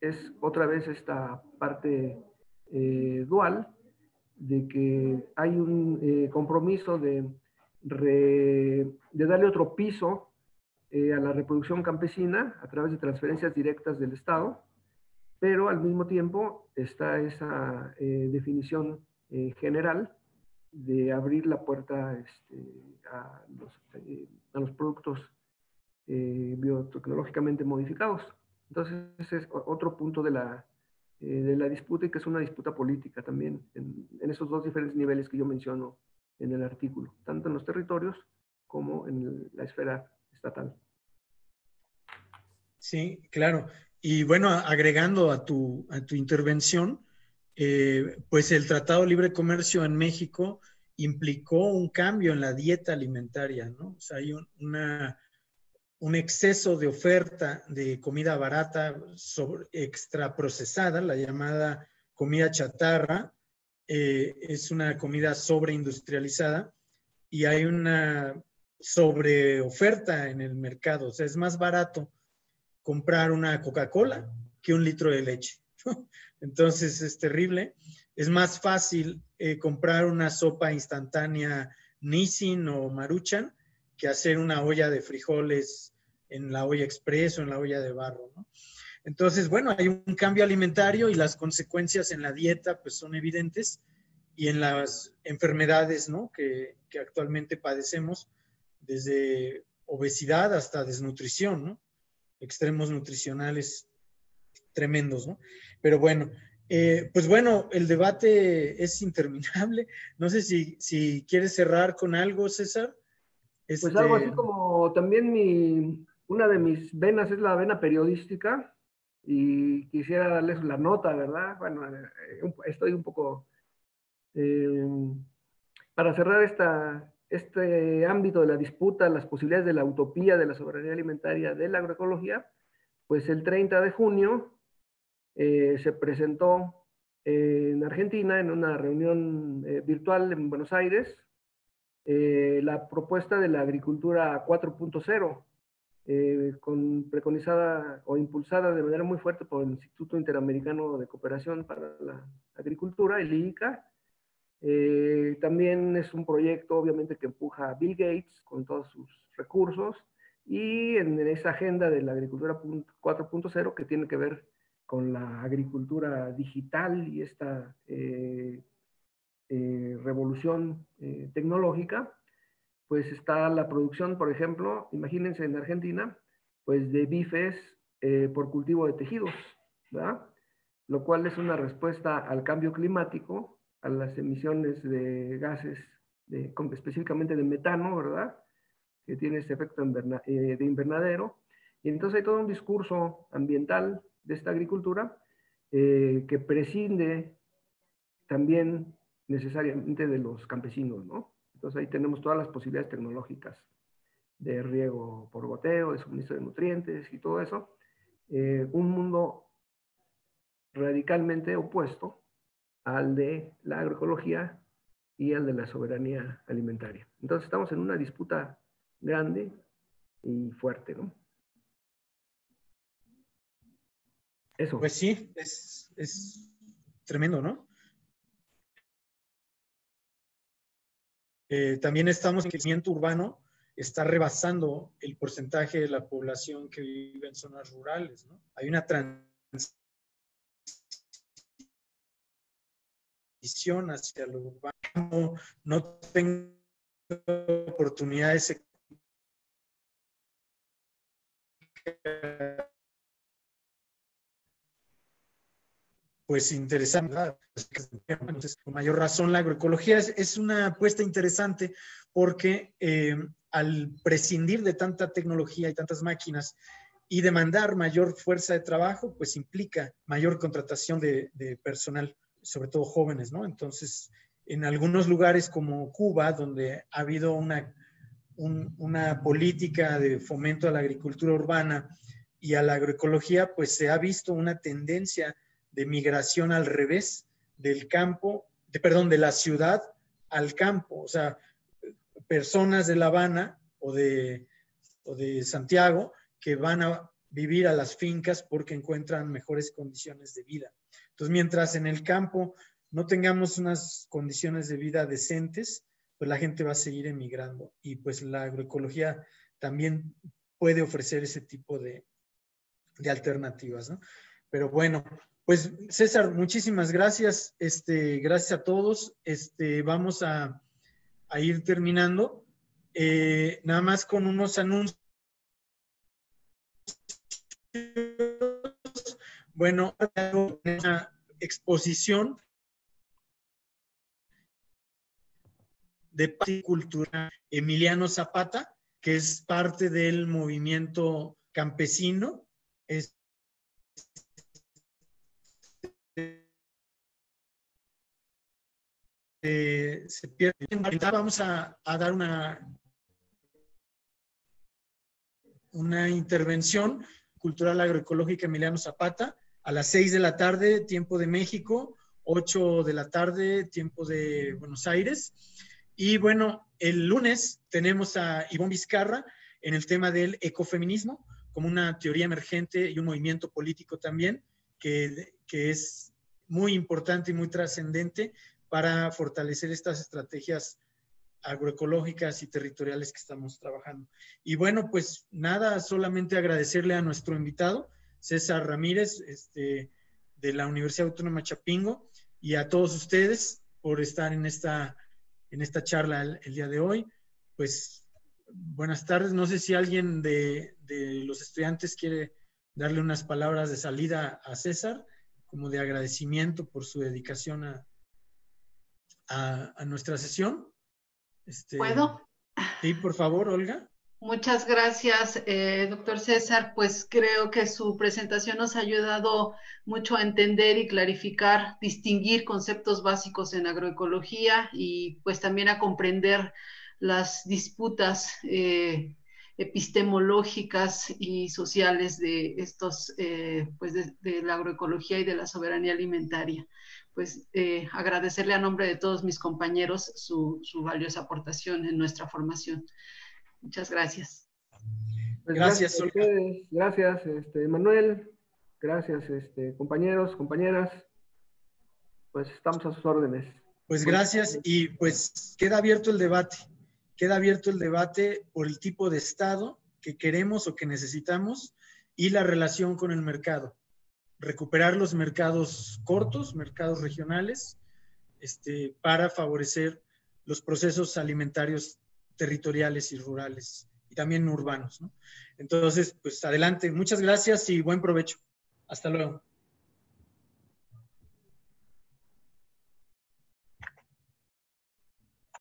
es otra vez esta parte dual de que hay un compromiso de darle otro piso a la reproducción campesina a través de transferencias directas del Estado, pero al mismo tiempo está esa definición general de abrir la puerta a los productos biotecnológicamente modificados. Entonces, ese es otro punto de la disputa, y que es una disputa política también, en esos dos diferentes niveles que yo menciono en el artículo, tanto en los territorios como en la esfera estatal. Sí, claro. Y bueno, agregando a tu intervención, pues el Tratado de Libre Comercio en México implicó un cambio en la dieta alimentaria, ¿no? O sea, hay un exceso de oferta de comida barata, extra procesada, la llamada comida chatarra, es una comida sobreindustrializada, y hay una sobreoferta en el mercado. O sea, es más barato comprar una Coca-Cola que un litro de leche. Entonces es terrible. Es más fácil comprar una sopa instantánea Nissin o Maruchan que hacer una olla de frijoles en la olla express o en la olla de barro, ¿no? Entonces, bueno, hay un cambio alimentario y las consecuencias en la dieta pues son evidentes, y en las enfermedades, ¿no?, que actualmente padecemos, desde obesidad hasta desnutrición, ¿no?, extremos nutricionales tremendos, ¿no? Pero bueno, pues bueno, el debate es interminable. No sé si quieres cerrar con algo, César. Pues algo así como también una de mis venas es la vena periodística, y quisiera darles la nota, ¿verdad? Bueno, estoy un poco... para cerrar este ámbito de la disputa, las posibilidades de la utopía de la soberanía alimentaria de la agroecología, pues el 30 de junio se presentó en Argentina, en una reunión virtual en Buenos Aires, la propuesta de la agricultura 4.0, preconizada o impulsada de manera muy fuerte por el Instituto Interamericano de Cooperación para la Agricultura, el IICA. También es un proyecto, obviamente, que empuja a Bill Gates con todos sus recursos, y en esa agenda de la agricultura 4.0, que tiene que ver con la agricultura digital y esta revolución tecnológica, pues está la producción, por ejemplo, imagínense en Argentina, pues de bifes por cultivo de tejidos, ¿verdad? Lo cual es una respuesta al cambio climático, a las emisiones de gases, específicamente de metano, ¿verdad?, que tiene este efecto de invernadero. Y entonces hay todo un discurso ambiental de esta agricultura que prescinde también necesariamente de los campesinos, ¿no? Entonces ahí tenemos todas las posibilidades tecnológicas de riego por goteo, de suministro de nutrientes y todo eso. Un mundo radicalmente opuesto al de la agroecología y al de la soberanía alimentaria. Entonces estamos en una disputa grande y fuerte, ¿no? Eso. Pues sí, es tremendo, ¿no? También estamos en que el crecimiento urbano está rebasando el porcentaje de la población que vive en zonas rurales, ¿no? Hay una transición hacia lo urbano, no tengo oportunidades económicas pues interesante, ¿verdad? Entonces, con mayor razón la agroecología es una apuesta interesante porque al prescindir de tanta tecnología y tantas máquinas y demandar mayor fuerza de trabajo, pues implica mayor contratación de personal, sobre todo jóvenes, ¿no? Entonces, en algunos lugares como Cuba, donde ha habido una política de fomento a la agricultura urbana y a la agroecología, pues se ha visto una tendencia de migración al revés del campo, de la ciudad al campo. O sea, personas de La Habana o de Santiago que van a vivir a las fincas porque encuentran mejores condiciones de vida. Entonces, mientras en el campo no tengamos unas condiciones de vida decentes, pues la gente va a seguir emigrando. Y pues la agroecología también puede ofrecer ese tipo de alternativas, ¿no? Pero bueno, pues César, muchísimas gracias. Gracias a todos. Vamos a ir terminando. Nada más con unos anuncios. Bueno, una exposición de Particultura Emiliano Zapata, que es parte del movimiento campesino. Se pierde. Vamos a dar una intervención cultural agroecológica Emiliano Zapata a las 6 de la tarde, tiempo de México, 8 de la tarde, tiempo de Buenos Aires. Y bueno, el lunes tenemos a Ivonne Vizcarra en el tema del ecofeminismo, como una teoría emergente y un movimiento político también, que es muy importante y muy trascendente para fortalecer estas estrategias agroecológicas y territoriales que estamos trabajando. Y bueno, pues nada, solamente agradecerle a nuestro invitado, César Ramírez, de la Universidad Autónoma Chapingo, y a todos ustedes por estar en esta charla el día de hoy. Pues buenas tardes, no sé si alguien de los estudiantes quiere darle unas palabras de salida a César, como de agradecimiento por su dedicación a nuestra sesión. ¿Puedo? Sí, por favor, Olga. Muchas gracias, doctor César. Pues creo que su presentación nos ha ayudado mucho a entender y clarificar, distinguir conceptos básicos en agroecología y pues también a comprender las disputas epistemológicas y sociales de estos, pues de la agroecología y de la soberanía alimentaria. Pues agradecerle a nombre de todos mis compañeros su valiosa aportación en nuestra formación. Muchas gracias. Pues gracias, Olga. Gracias, Manuel. Gracias, compañeros, compañeras. Pues estamos a sus órdenes. Pues gracias y pues queda abierto el debate. Queda abierto el debate por el tipo de Estado que queremos o que necesitamos y la relación con el mercado. Recuperar los mercados cortos, mercados regionales, para favorecer los procesos alimentarios territoriales y rurales, y también urbanos, ¿no? Entonces, pues adelante. Muchas gracias y buen provecho. Hasta luego.